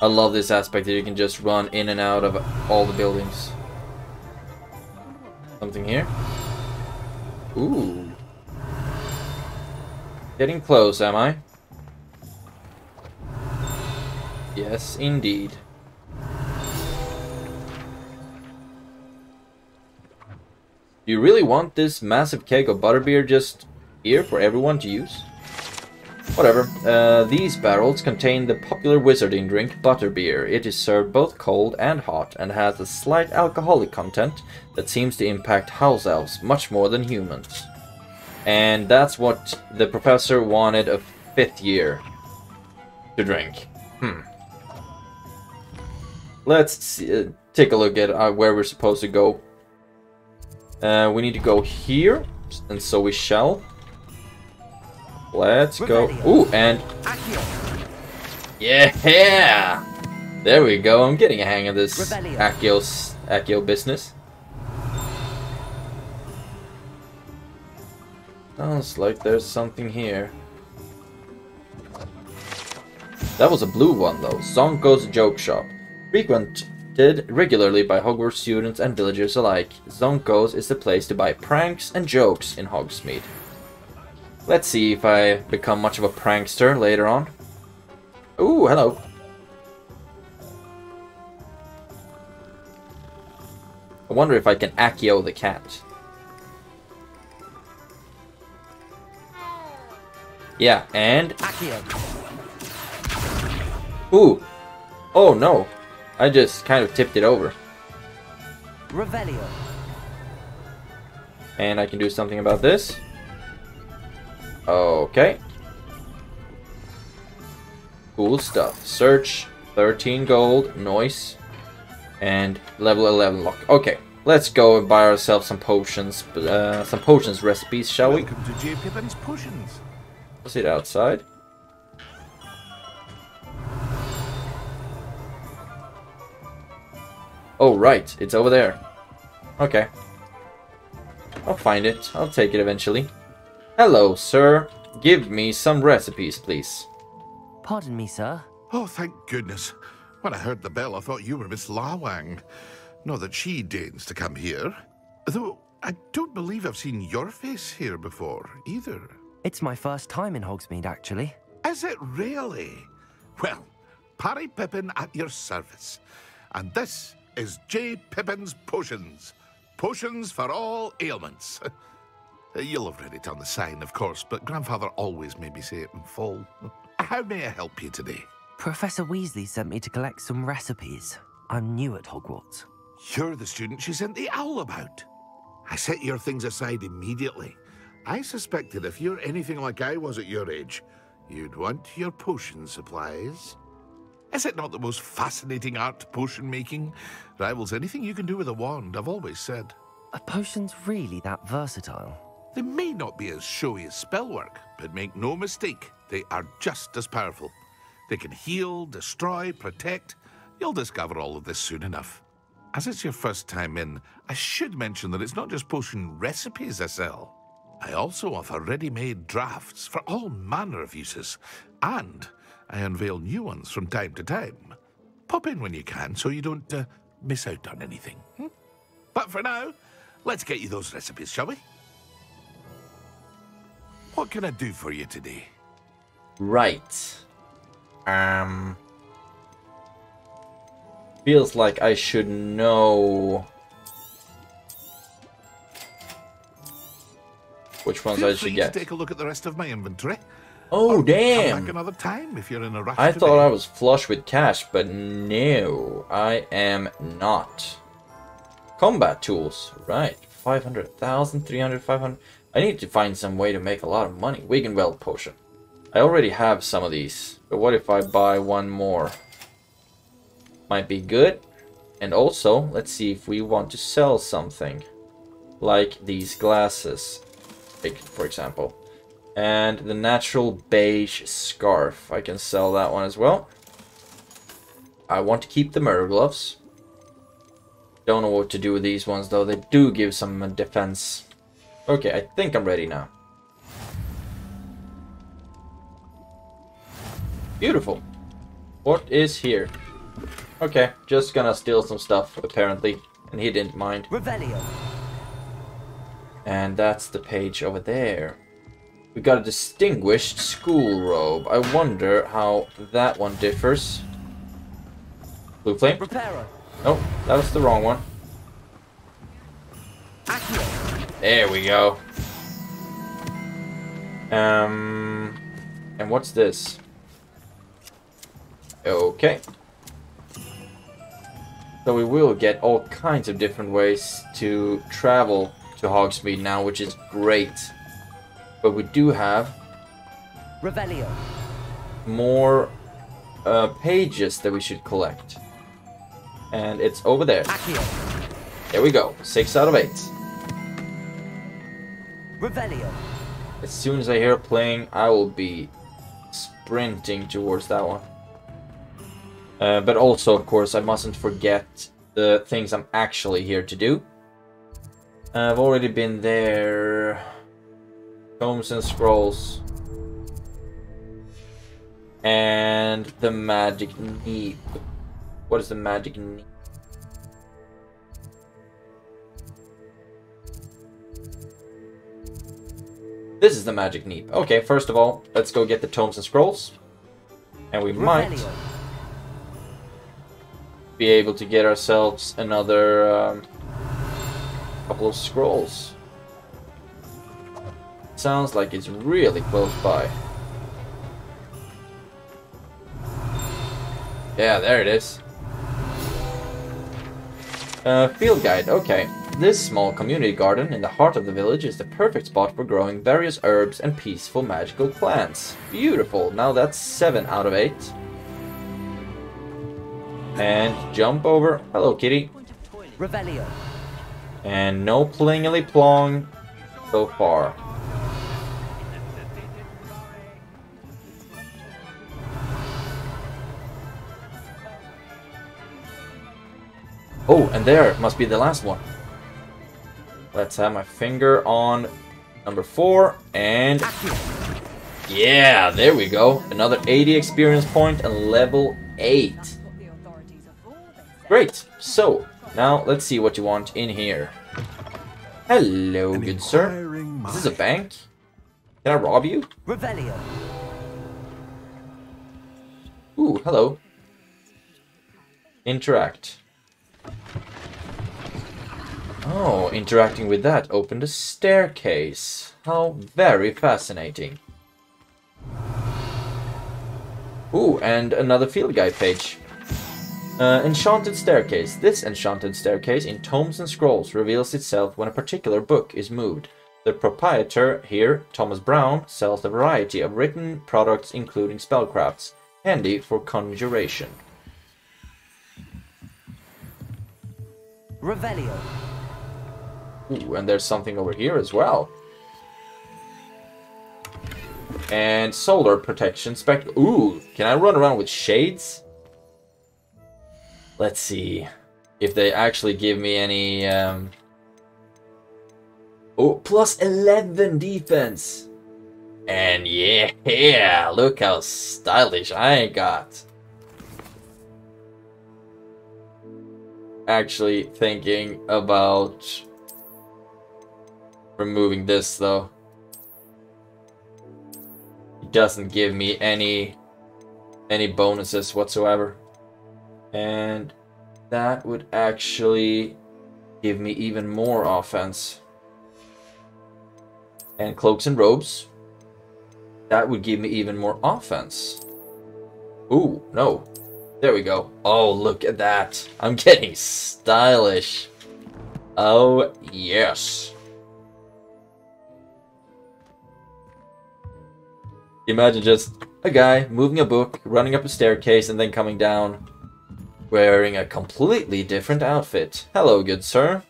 I love this aspect that you can just run in and out of all the buildings. Something here. Ooh. Getting close, am I? Yes, indeed. Do you really want this massive keg of butterbeer just here for everyone to use? Whatever. Uh, these barrels contain the popular wizarding drink butterbeer. It is served both cold and hot and has a slight alcoholic content that seems to impact house elves much more than humans. And that's what the professor wanted a fifth year to drink. Hmm. Let's see, uh, take a look at uh, where we're supposed to go. Uh, we need to go here, and so we shall. Let's go. Ooh, and... Yeah! There we go. I'm getting a hang of this Accio's, Accio business. Sounds like there's something here. That was a blue one, though. Zonko's Joke Shop. Frequented regularly by Hogwarts students and villagers alike, Zonko's is the place to buy pranks and jokes in Hogsmeade. Let's see if I become much of a prankster later on. Ooh, hello. I wonder if I can Accio the cat. Yeah, and... Accio. Ooh. Oh, no. I just kind of tipped it over. Revelio. And I can do something about this. Okay. Cool stuff. Search, thirteen gold, noise, and level eleven lock. Okay, let's go and buy ourselves some potions, uh, some potions recipes, shall we? Welcome to J. Pippin's Potions. Let's sit outside. Oh, right, it's over there. Okay. I'll find it. I'll take it eventually. Hello, sir. Give me some recipes, please. Pardon me, sir. Oh, thank goodness. When I heard the bell, I thought you were Miss Lawang. Not that she deigns to come here. Though, I don't believe I've seen your face here before, either. It's my first time in Hogsmeade, actually. Is it really? Well, Parry Pippin at your service. And this is J. Pippin's Potions. Potions for all ailments. You'll have read it on the sign, of course, but Grandfather always made me say it in full. How may I help you today? Professor Weasley sent me to collect some recipes. I'm new at Hogwarts. You're the student she sent the owl about. I set your things aside immediately. I suspected if you're anything like I was at your age, you'd want your potion supplies. Is it not the most fascinating art, potion making? Rivals anything you can do with a wand, I've always said. Are potions really that versatile? They may not be as showy as spellwork, but make no mistake, they are just as powerful. They can heal, destroy, protect. You'll discover all of this soon enough. As it's your first time in, I should mention that it's not just potion recipes I sell. I also offer ready-made drafts for all manner of uses, and I unveil new ones from time to time. Pop in when you can so you don't uh, miss out on anything. Hmm? But for now, let's get you those recipes, shall we? What can I do for you today? Right. Um. Feels like I should know. which ones Feel I should get. Take a look at the rest of my inventory. Oh, or damn! Come back another time if you're in a rush. I today. thought I was flush with cash, but no, I am not. Combat tools, right? Five hundred thousand, three hundred, five hundred. I need to find some way to make a lot of money. Wiggenweld Potion. I already have some of these, but what if I buy one more? Might be good. And also, let's see if we want to sell something. Like these glasses, for example. And the natural beige scarf. I can sell that one as well. I want to keep the murder gloves. Don't know what to do with these ones though. They do give some defense. Okay, I think I'm ready now. Beautiful. What is here? Okay, just gonna steal some stuff, apparently. And he didn't mind. Revelio. And that's the page over there. We got a distinguished school robe. I wonder how that one differs. Blue flame? Reparo. Nope, that was the wrong one. Accio. There we go. Um, and what's this? Okay. So we will get all kinds of different ways to travel to Hogsmeade now, which is great. But we do have Revelio. more uh, pages that we should collect. And it's over there. Accio. There we go. Six out of eight. Revelio. As soon as I hear playing, I will be sprinting towards that one. Uh, but also, of course, I mustn't forget the things I'm actually here to do. Uh, I've already been there. Tomes and Scrolls. And the Magic Neep. What is the Magic Neep? This is the Magic Neep. Okay, first of all, let's go get the Tomes and Scrolls. And we might be able to get ourselves another um, couple of scrolls. Sounds like it's really close by. Yeah, there it is. Uh, field guide, okay. This small community garden in the heart of the village is the perfect spot for growing various herbs and peaceful magical plants. Beautiful, now that's seven out of eight. And jump over. Hello, kitty. Revelio. And no plingily plong so far. Oh, and there must be the last one. Let's have my finger on number four. And yeah, there we go. Another eighty experience point and level eight. Great, so now let's see what you want in here. Hello, good sir. Is this a bank? Can I rob you? Revelio. Ooh, hello. Interact. Oh, interacting with that opened a staircase. How very fascinating. Ooh, and another field guide page. Uh, enchanted staircase. This enchanted staircase in Tomes and Scrolls reveals itself when a particular book is moved. The proprietor here, Thomas Brown, sells a variety of written products including spellcrafts, handy for conjuration. Revelio. Ooh, and there's something over here as well. And solar protection spec- Ooh, can I run around with shades? Let's see if they actually give me any. Um... Oh, plus eleven defense. And yeah, yeah, look how stylish I got. Actually thinking about removing this though. It doesn't give me any any bonuses whatsoever. And that would actually give me even more offense. and cloaks and robes. That would give me even more offense. Ooh, no. There we go. Oh, look at that. I'm getting stylish. Oh, yes. Imagine just a guy moving a book, running up a staircase, and then coming down wearing a completely different outfit. Hello, good sir.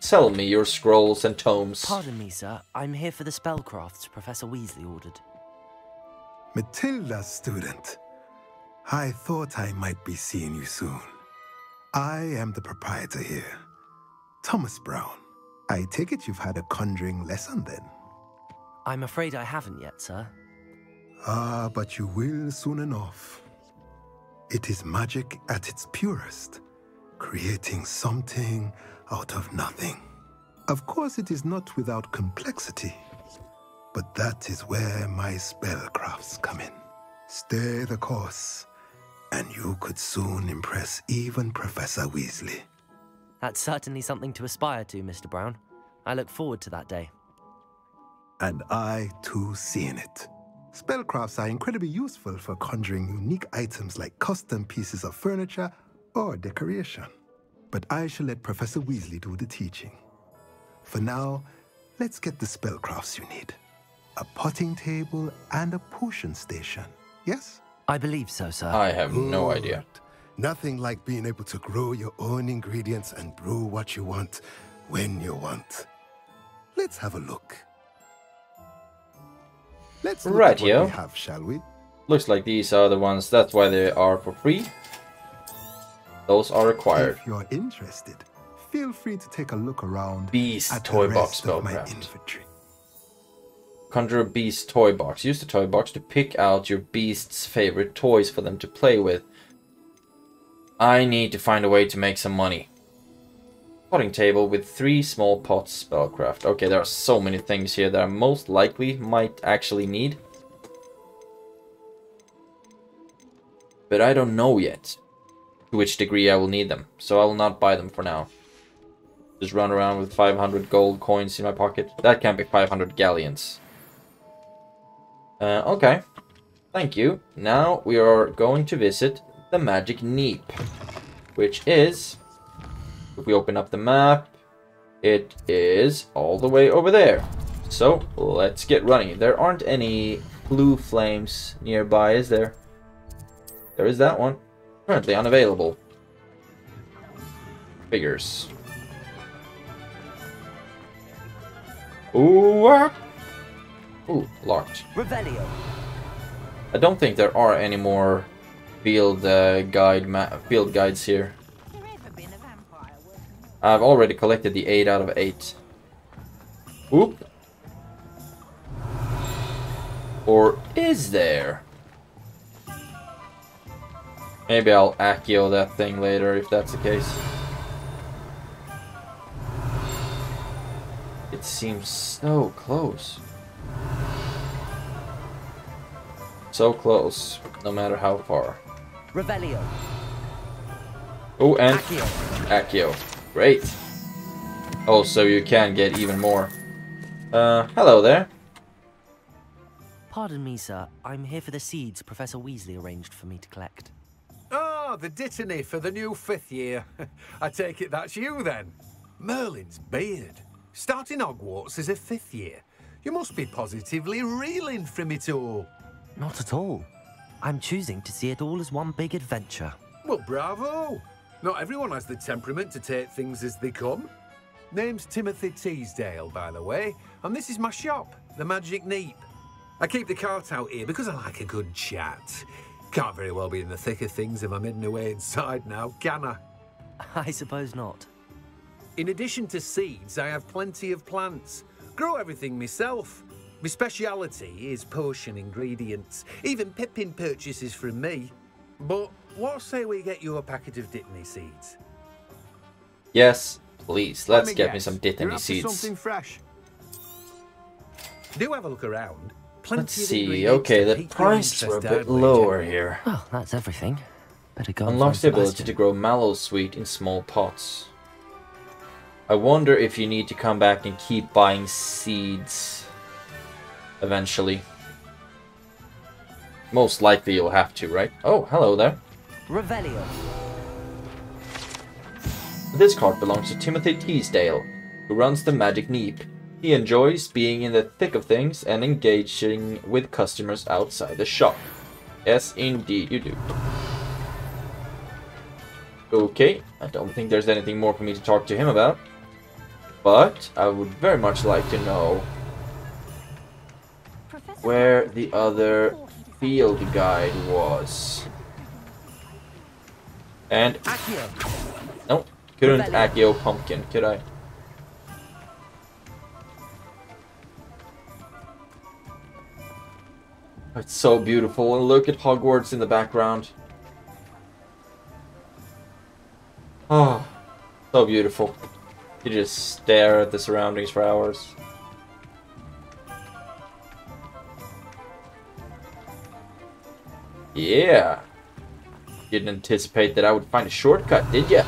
Sell me your scrolls and tomes. Pardon me, sir. I'm here for the spellcrafts Professor Weasley ordered. Matilda, student. I thought I might be seeing you soon. I am the proprietor here, Thomas Brown. I take it you've had a conjuring lesson then? I'm afraid I haven't yet, sir. Ah, but you will soon enough. It is magic at its purest, creating something out of nothing. Of course, it is not without complexity, but that is where my spellcrafts come in. Stay the course, and you could soon impress even Professor Weasley. That's certainly something to aspire to, Mister Brown. I look forward to that day. And I, too, seeing it. Spellcrafts are incredibly useful for conjuring unique items like custom pieces of furniture or decoration. But I shall let Professor Weasley do the teaching. For now, let's get the spellcrafts you need. A potting table and a potion station, yes? I believe so, sir. I have Good. no idea. Nothing like being able to grow your own ingredients and brew what you want when you want. Let's have a look. Let's look right, at what yo. we have, shall we? Looks like these are the ones, that's why they are for free. Those are required. If you're interested, feel free to take a look around Beast at toy the rest box of my inventory. Conjure a Beast toy box. Use the toy box to pick out your beast's favorite toys for them to play with. I need to find a way to make some money. Potting table with three small pots spellcraft. Okay, there are so many things here that I most likely might actually need. But I don't know yet to which degree I will need them, so I will not buy them for now. Just run around with five hundred gold coins in my pocket. That can't be five hundred galleons. Uh, okay. Thank you. Now we are going to visit the Magic Neep, which is... if we open up the map, it is all the way over there. So let's get running. There aren't any blue flames nearby, is there? There is that one. Currently unavailable. Figures. Ooh, uh. Ooh, locked. Revelio. I don't think there are any more field uh, guide ma field guides here. I've already collected the eight out of eight. Oop. Or is there? Maybe I'll Accio that thing later if that's the case. It seems so close. So close, no matter how far. Revelio. Oh, and Accio. Accio. Great. Oh, so you can get even more. Uh, hello there. Pardon me, sir. I'm here for the seeds Professor Weasley arranged for me to collect. Oh, the Dittany for the new fifth year. I take it that's you, then. Merlin's beard. Starting Hogwarts as a fifth year. You must be positively reeling from it all. Not at all. I'm choosing to see it all as one big adventure. Well, bravo. Not everyone has the temperament to take things as they come. Name's Timothy Teasdale, by the way, and this is my shop, The Magic Neep. I keep the cart out here because I like a good chat. Can't very well be in the thick of things if I'm hidden away inside now, can I? I suppose not. In addition to seeds, I have plenty of plants. Grow everything myself. My speciality is potion ingredients. Even Pippin purchases from me. But... what say we get you a packet of Dittany seeds? Yes, please. Let's me get guess. me some Dittany seeds. Something fresh. Do have a look around. Plenty Let's see. Okay, the prices were a bit lower here. Well, that's everything. Better go. Unlocks the ability to grow mallow sweet in small pots. I wonder if you need to come back and keep buying seeds. eventually. Most likely you'll have to, right? Oh, hello there. Revelio. This card belongs to Timothy Teasdale, who runs The Magic Neep. He enjoys being in the thick of things and engaging with customers outside the shop. Yes, indeed you do. Okay, I don't think there's anything more for me to talk to him about. But I would very much like to know where the other field guide was. And... nope, couldn't Accio Pumpkin, could I? It's so beautiful, and look at Hogwarts in the background. Oh, so beautiful. You just stare at the surroundings for hours. Yeah. Didn't anticipate that I would find a shortcut, did ya?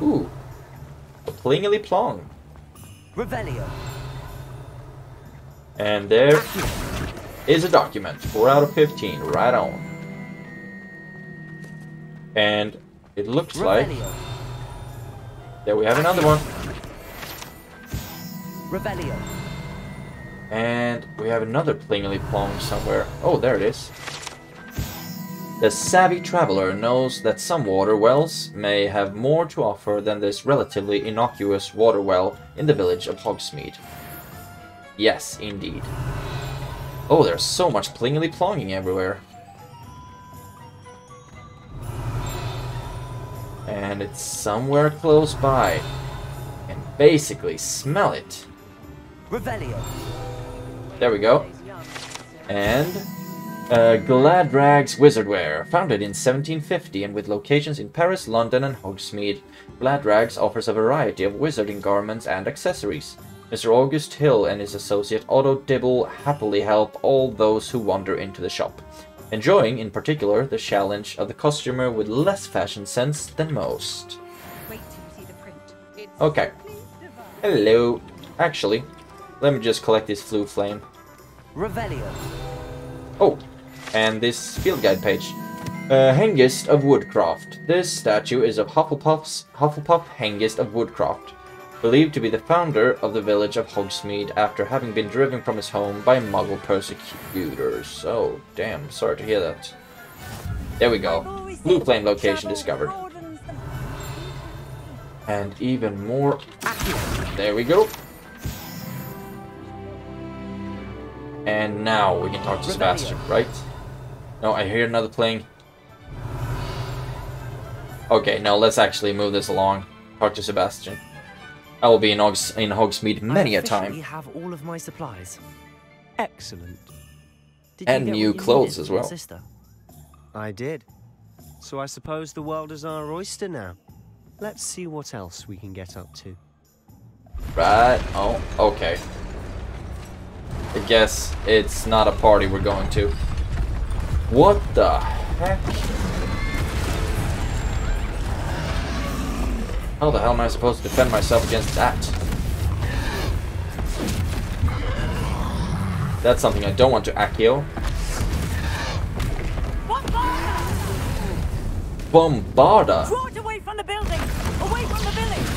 Ooh. A plingily plong. Revelio. And there is a document. four out of fifteen. Right on. And it looks like... there we have another one. Revelio. And we have another plingily plong somewhere. Oh, there it is. The savvy traveler knows that some water wells may have more to offer than this relatively innocuous water well in the village of Hogsmeade. Yes, indeed. Oh, there's so much plingily plonging everywhere. And it's somewhere close by. And basically smell it. Revelio. There we go. And... Uh, Gladrags Wizardwear, founded in seventeen fifty and with locations in Paris, London and Hogsmeade, Gladrags offers a variety of wizarding garments and accessories. Mister August Hill and his associate Otto Dibble happily help all those who wander into the shop, enjoying in particular the challenge of the costumer with less fashion sense than most. Wait till you see the print. Okay. Hello. Actually, let me just collect this flu flame. Revelio. Oh. And this field guide page. Uh, Hengist of Woodcroft. This statue is of Hufflepuff's Hufflepuff Hengist of Woodcroft, believed to be the founder of the village of Hogsmeade after having been driven from his home by Muggle persecutors. Oh, damn. Sorry to hear that. There we go. Blue flame location discovered. And even more... there we go. And now we can talk to Sebastian, right? No, I hear another pling. Okay, now let's actually move this along. Talk to Sebastian. I will be in, Hogs in Hogsmeade many a time. I have all of my supplies. Excellent. Did and you new clothes as well. Sister? I did. So I suppose the world is our oyster now. Let's see what else we can get up to. Right. Oh, okay. I guess it's not a party we're going to. What the heck? How the hell am I supposed to defend myself against that? That's something I don't want to Accio. Bombarda! Brought away from the building! Away from the village!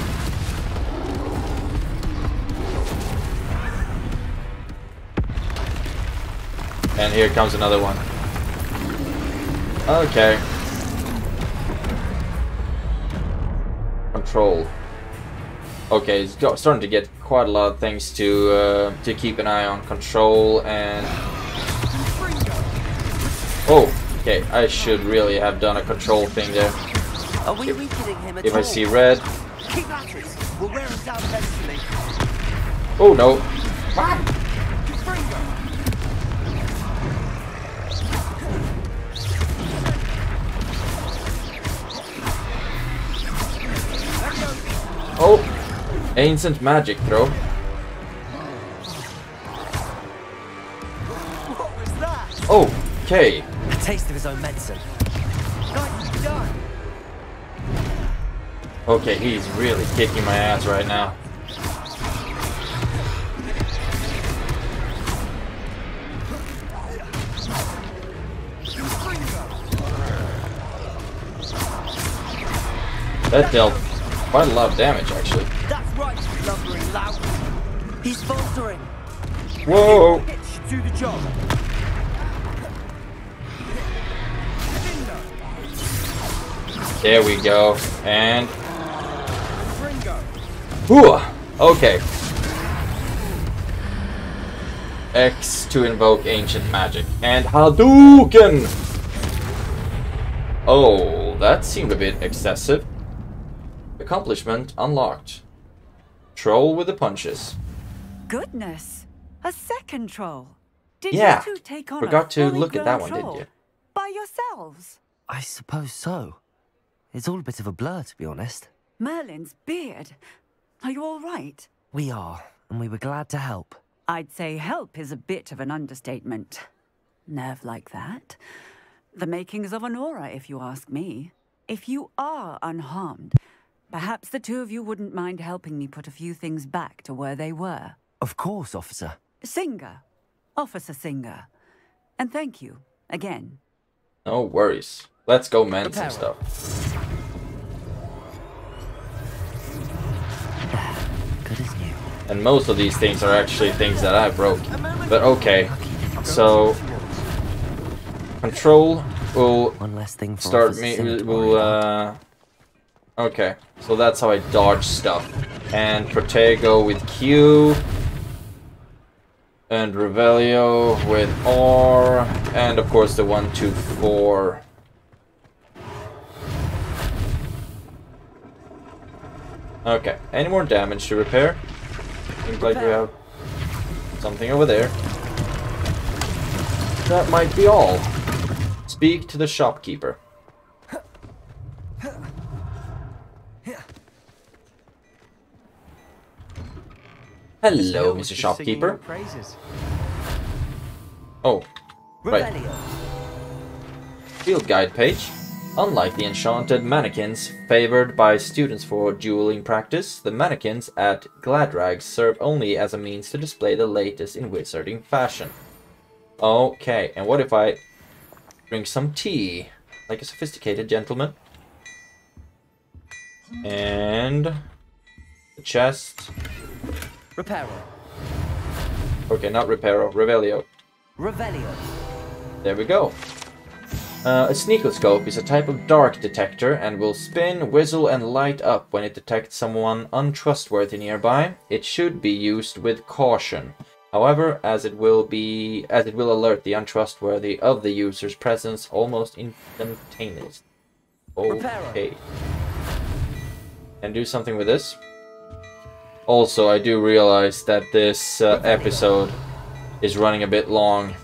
And here comes another one. Okay. Control. Okay, it's got, starting to get quite a lot of things to uh, to keep an eye on. Control and... oh, okay. I should really have done a control thing there. Are we weakening him at all? If I see red... keep at it. We'll wear him down eventually. Oh no. Ah! Oh, ancient magic throw. What was that? Oh, okay. A taste of his own medicine. Nice done. Okay, he's really kicking my ass right now. That dealt quite a lot of damage, actually. That's right, lumbering lout. He's faltering. Whoa! Pitch to the job. There we go. And. Ooh! Okay. X to invoke ancient magic. And Hadouken! Oh, that seemed a bit excessive. Accomplishment unlocked. Troll with the punches. Goodness! A second troll! Did yeah. you two take on Forgot to look at that one, didn't you? By yourselves? I suppose so. It's all a bit of a blur, to be honest. Merlin's beard. Are you all right? We are, and we were glad to help. I'd say help is a bit of an understatement. Nerve like that. The makings of an aura, if you ask me. If you are unharmed, perhaps the two of you wouldn't mind helping me put a few things back to where they were. Of course, officer. Singer. Officer Singer. And thank you, again. No worries. Let's go mend some stuff. And most of these things are actually things that I broke. But okay, so control will start me. Will uh, okay, so that's how I dodge stuff. And Protego with Q, and Revelio with R, and of course the one, two, four. Okay, any more damage to repair? Seems like we have something over there. That might be all. Speak to the shopkeeper. Hello, Mister Shopkeeper. Oh, right. Field guide page. Unlike the enchanted mannequins favored by students for dueling practice, the mannequins at Gladrags serve only as a means to display the latest in wizarding fashion. Okay, and what if I drink some tea, like a sophisticated gentleman? And the chest. Reparo. Okay, not Reparo, Revelio. Revelio. There we go. Uh, a sneakoscope is a type of dark detector and will spin, whistle and light up when it detects someone untrustworthy nearby. It should be used with caution, however, as it will be as it will alert the untrustworthy of the user's presence almost instantaneously. Okay. And do something with this. Also, I do realize that this uh, episode is running a bit long.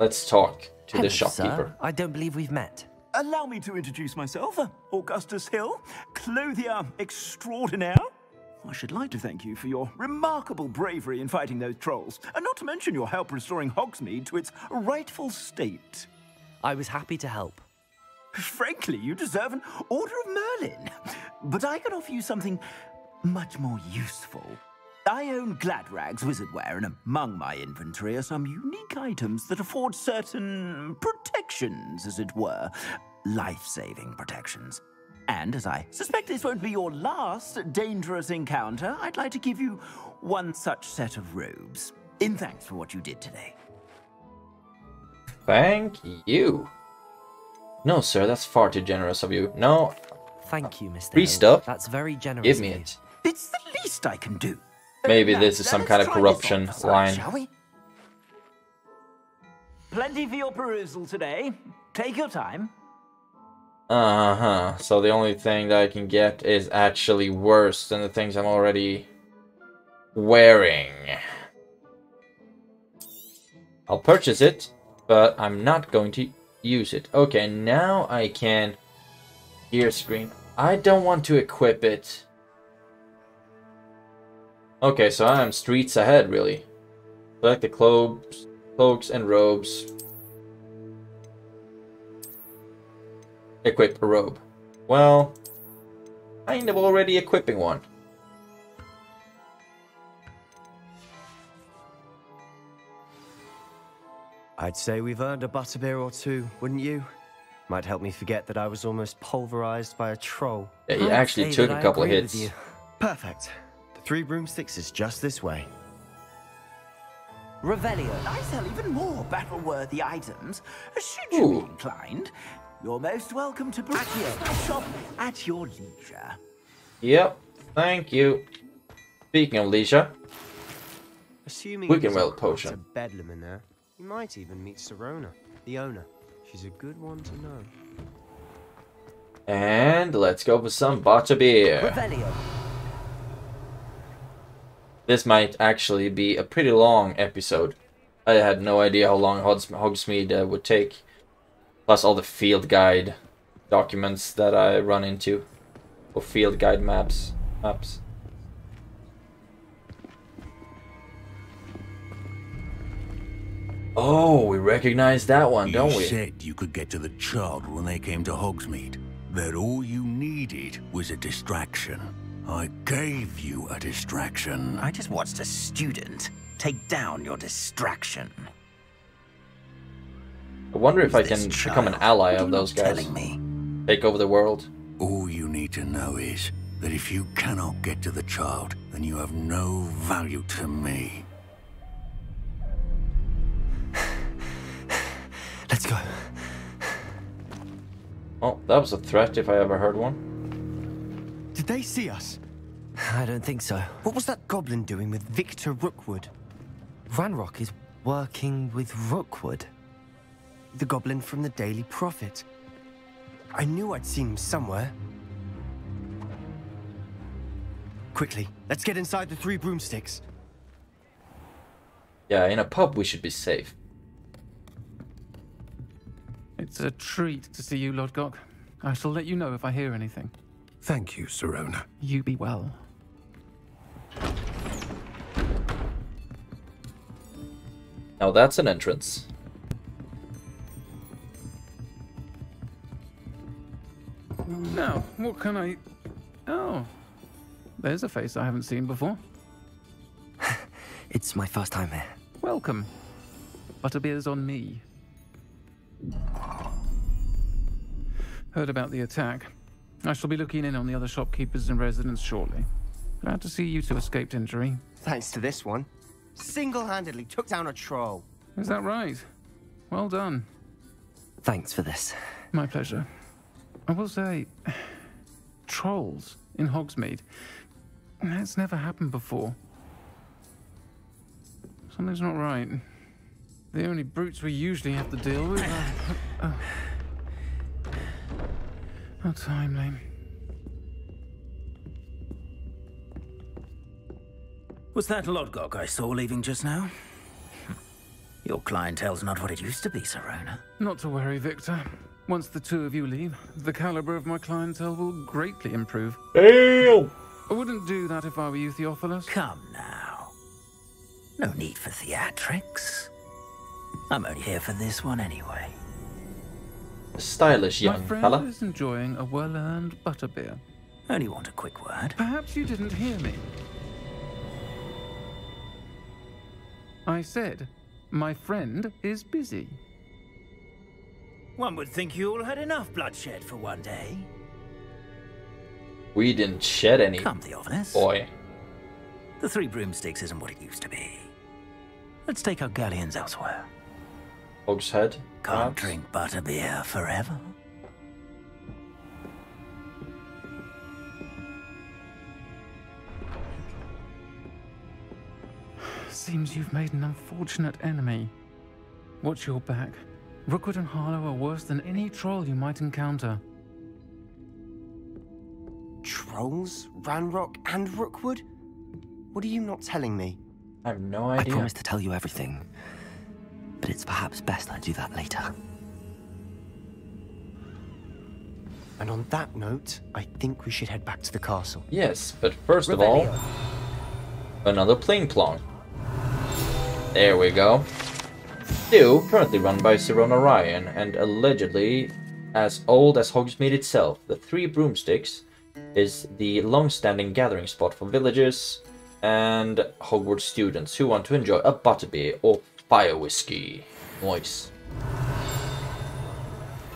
Let's talk to Hello, the shopkeeper. Sir. I don't believe we've met. Allow me to introduce myself, Augustus Hill, clothier extraordinaire. I should like to thank you for your remarkable bravery in fighting those trolls, and not to mention your help restoring Hogsmeade to its rightful state. I was happy to help. Frankly, you deserve an Order of Merlin, but I can offer you something much more useful. I own Gladrags Wizardwear, and among my inventory are some unique items that afford certain protections, as it were. Life-saving protections. And as I suspect this won't be your last dangerous encounter, I'd like to give you one such set of robes, in thanks for what you did today. Thank you. No, sir, that's far too generous of you. No. Thank you, Mister Free stuff. That's very generous. Give me it. It's the least I can do. Maybe this is some kind of corruption line. Shall we? Plenty for your perusal today. Take your time. Uh-huh. So the only thing that I can get is actually worse than the things I'm already wearing. I'll purchase it, but I'm not going to use it. Okay, now I can gear screen. I don't want to equip it. Okay, so I'm streets ahead, really. Select the cloaks, cloaks and robes. Equip a robe. Well, kind of already equipping one. I'd say we've earned a butterbeer or two, wouldn't you? Might help me forget that I was almost pulverized by a troll. Yeah, you actually took a couple of hits. Perfect. The Three Broomsticks is just this way. Revelio. I sell even more battle-worthy items. Should you Ooh. be inclined, you're most welcome to Accio, my shop at your leisure. Yep, thank you. Speaking of leisure, assuming Wiggenweld Potion. A bedlam in there, you might even meet Sirona, the owner. She's a good one to know. And let's go for some botcha beer. Revelio. This might actually be a pretty long episode. I had no idea how long Hogsmeade uh, would take. Plus all the field guide documents that I run into. Or field guide maps. Maps. Oh, we recognize that one, don't we? You said you could get to the child when they came to Hogsmeade. That all you needed was a distraction. I gave you a distraction. I just watched a student take down your distraction. I wonder if I can become an ally of those guys. Take over the world. All you need to know is that if you cannot get to the child, then you have no value to me. Let's go. Oh, that was a threat if I ever heard one. Did they see us? I don't think so. What was that goblin doing with Victor Rookwood? Ranrok is working with Rookwood. The goblin from the Daily Prophet. I knew I'd seen him somewhere. Quickly, let's get inside the Three Broomsticks. Yeah, in a pub we should be safe. It's a treat to see you, Lodgok. I shall let you know if I hear anything. Thank you, Sirona. You be well. Now that's an entrance. Now, what can I... Oh, there's a face I haven't seen before. It's my first time here. Welcome. Butterbeer's on me. Heard about the attack. I shall be looking in on the other shopkeepers and residents shortly. Glad to see you two escaped injury. Thanks to this one. Single-handedly took down a troll. Is that right? Well done. Thanks for this. My pleasure. I will say, trolls in Hogsmeade. That's never happened before. Something's not right. The only brutes we usually have to deal with are... Oh. How timely. Was that Lodgok I saw leaving just now? Your clientele's not what it used to be, Sirona. Not to worry, Victor. Once the two of you leave, the caliber of my clientele will greatly improve. Ew! I wouldn't do that if I were you, Theophilus. Come now. No need for theatrics. I'm only here for this one anyway. Stylish young fella. My friend is enjoying a well-earned butterbeer. Only want a quick word. Perhaps you didn't hear me. I said, my friend is busy. One would think you all had enough bloodshed for one day. We didn't shed any. Come, Theophilus. Boy. The Three Broomsticks isn't what it used to be. Let's take our galleons elsewhere. Hog's Head. Can't drink butterbeer forever. Seems you've made an unfortunate enemy. Watch your back. Rookwood and Harlow are worse than any troll you might encounter. Trolls? Ranrok and Rookwood? What are you not telling me? I have no idea. I promised to tell you everything. But it's perhaps best I do that later. And on that note, I think we should head back to the castle. Yes, but first Revelio. of all, another pling plong. There we go. Still currently run by Sirona Ryan and allegedly as old as Hogsmeade itself. The Three Broomsticks is the long-standing gathering spot for villagers and Hogwarts students who want to enjoy a butterbeer or fire whiskey. Nice.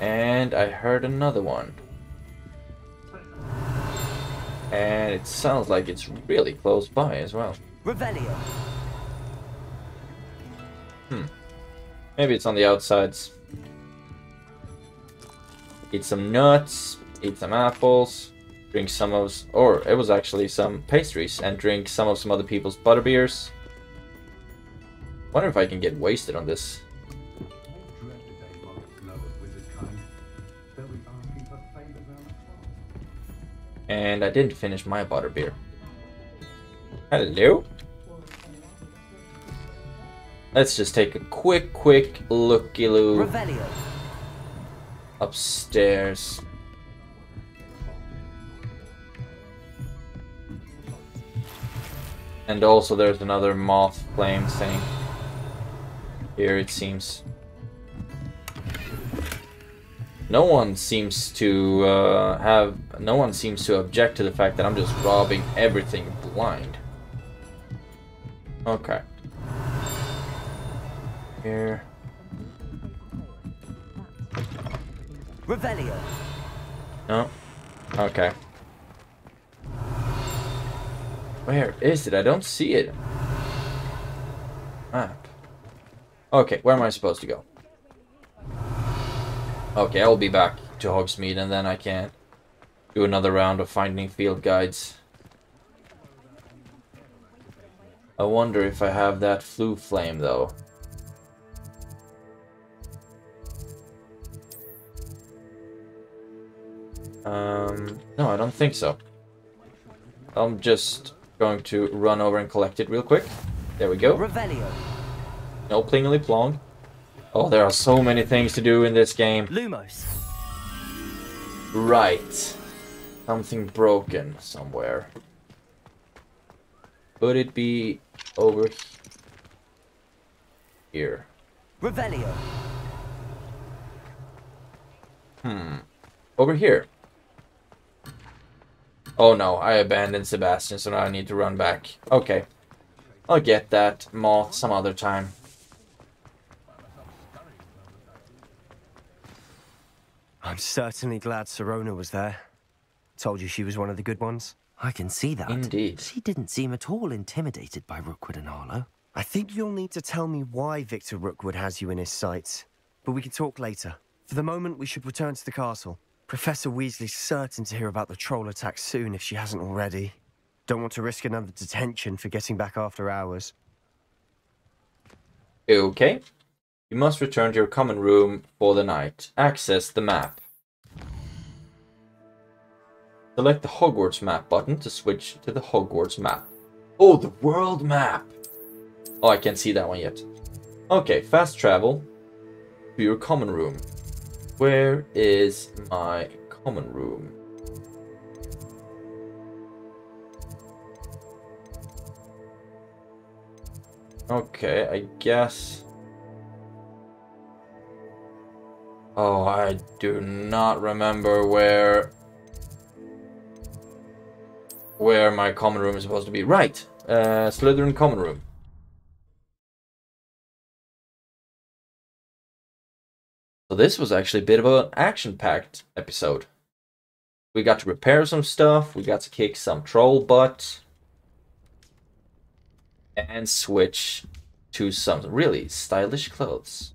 And I heard another one. And it sounds like it's really close by as well. Revelio. Hmm. Maybe it's on the outsides. Eat some nuts, eat some apples, drink some of... Or it was actually some pastries, and drink some of some other people's butterbeers. Wonder if I can get wasted on this. And I didn't finish my butterbeer. Hello? Let's just take a quick, quick looky-loo. Revelio. Upstairs. And also there's another moth flame thing. Here it seems. No one seems to uh, have... No one seems to object to the fact that I'm just robbing everything blind. Okay. Here. Revelio. No. Okay. Where is it? I don't see it. Map. Okay, where am I supposed to go? Okay, I'll be back to Hogsmeade and then I can do another round of finding field guides. I wonder if I have that flu flame though. Um, no, I don't think so. I'm just going to run over and collect it real quick. There we go. Revelio. No plingly plong. Oh, there are so many things to do in this game. Lumos. Right. Something broken somewhere. Could it be over here? Revelio. Hmm. Over here. Oh no, I abandoned Sebastian, so now I need to run back. Okay. I'll get that moth some other time. I'm certainly glad Sirona was there. Told you she was one of the good ones. I can see that. Indeed. She didn't seem at all intimidated by Rookwood and Harlow. I think you'll need to tell me why Victor Rookwood has you in his sights. But we can talk later. For the moment, we should return to the castle. Professor Weasley's certain to hear about the troll attack soon if she hasn't already. Don't want to risk another detention for getting back after hours. Okay. You must return to your common room for the night. Access the map. Select the Hogwarts map button to switch to the Hogwarts map. Oh, the world map! Oh, I can't see that one yet. Okay, fast travel to your common room. Where is my common room? Okay, I guess... Oh, I do not remember where... Where my common room is supposed to be. Right! Uh, Slytherin common room. So this was actually a bit of an action-packed episode. We got to repair some stuff, we got to kick some troll butt, and switch to some really stylish clothes.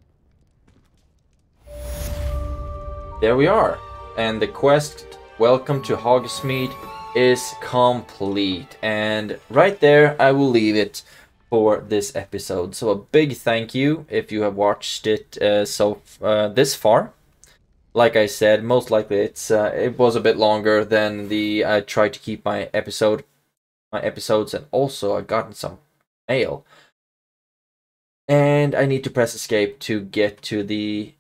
There we are. And the quest, Welcome to Hogsmeade, is complete. And right there, I will leave it for this episode. So a big thank you if you have watched it uh, so uh, this far. Like I said, most likely it's uh, it was a bit longer than the I tried to keep my episode my episodes, and also I've gotten some mail. And I need to press escape to get to the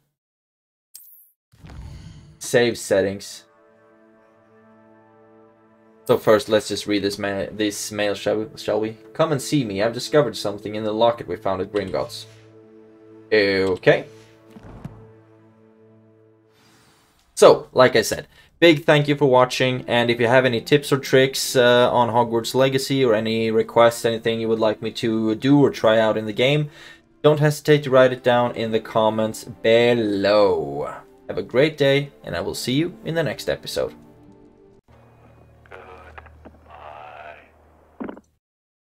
save settings. So first, let's just read this ma this mail, shall we? Shall we? Come and see me. I've discovered something in the locket we found at Gringotts. Okay. So, like I said, big thank you for watching. And if you have any tips or tricks uh, on Hogwarts Legacy or any requests, anything you would like me to do or try out in the game, don't hesitate to write it down in the comments below. Have a great day, and I will see you in the next episode.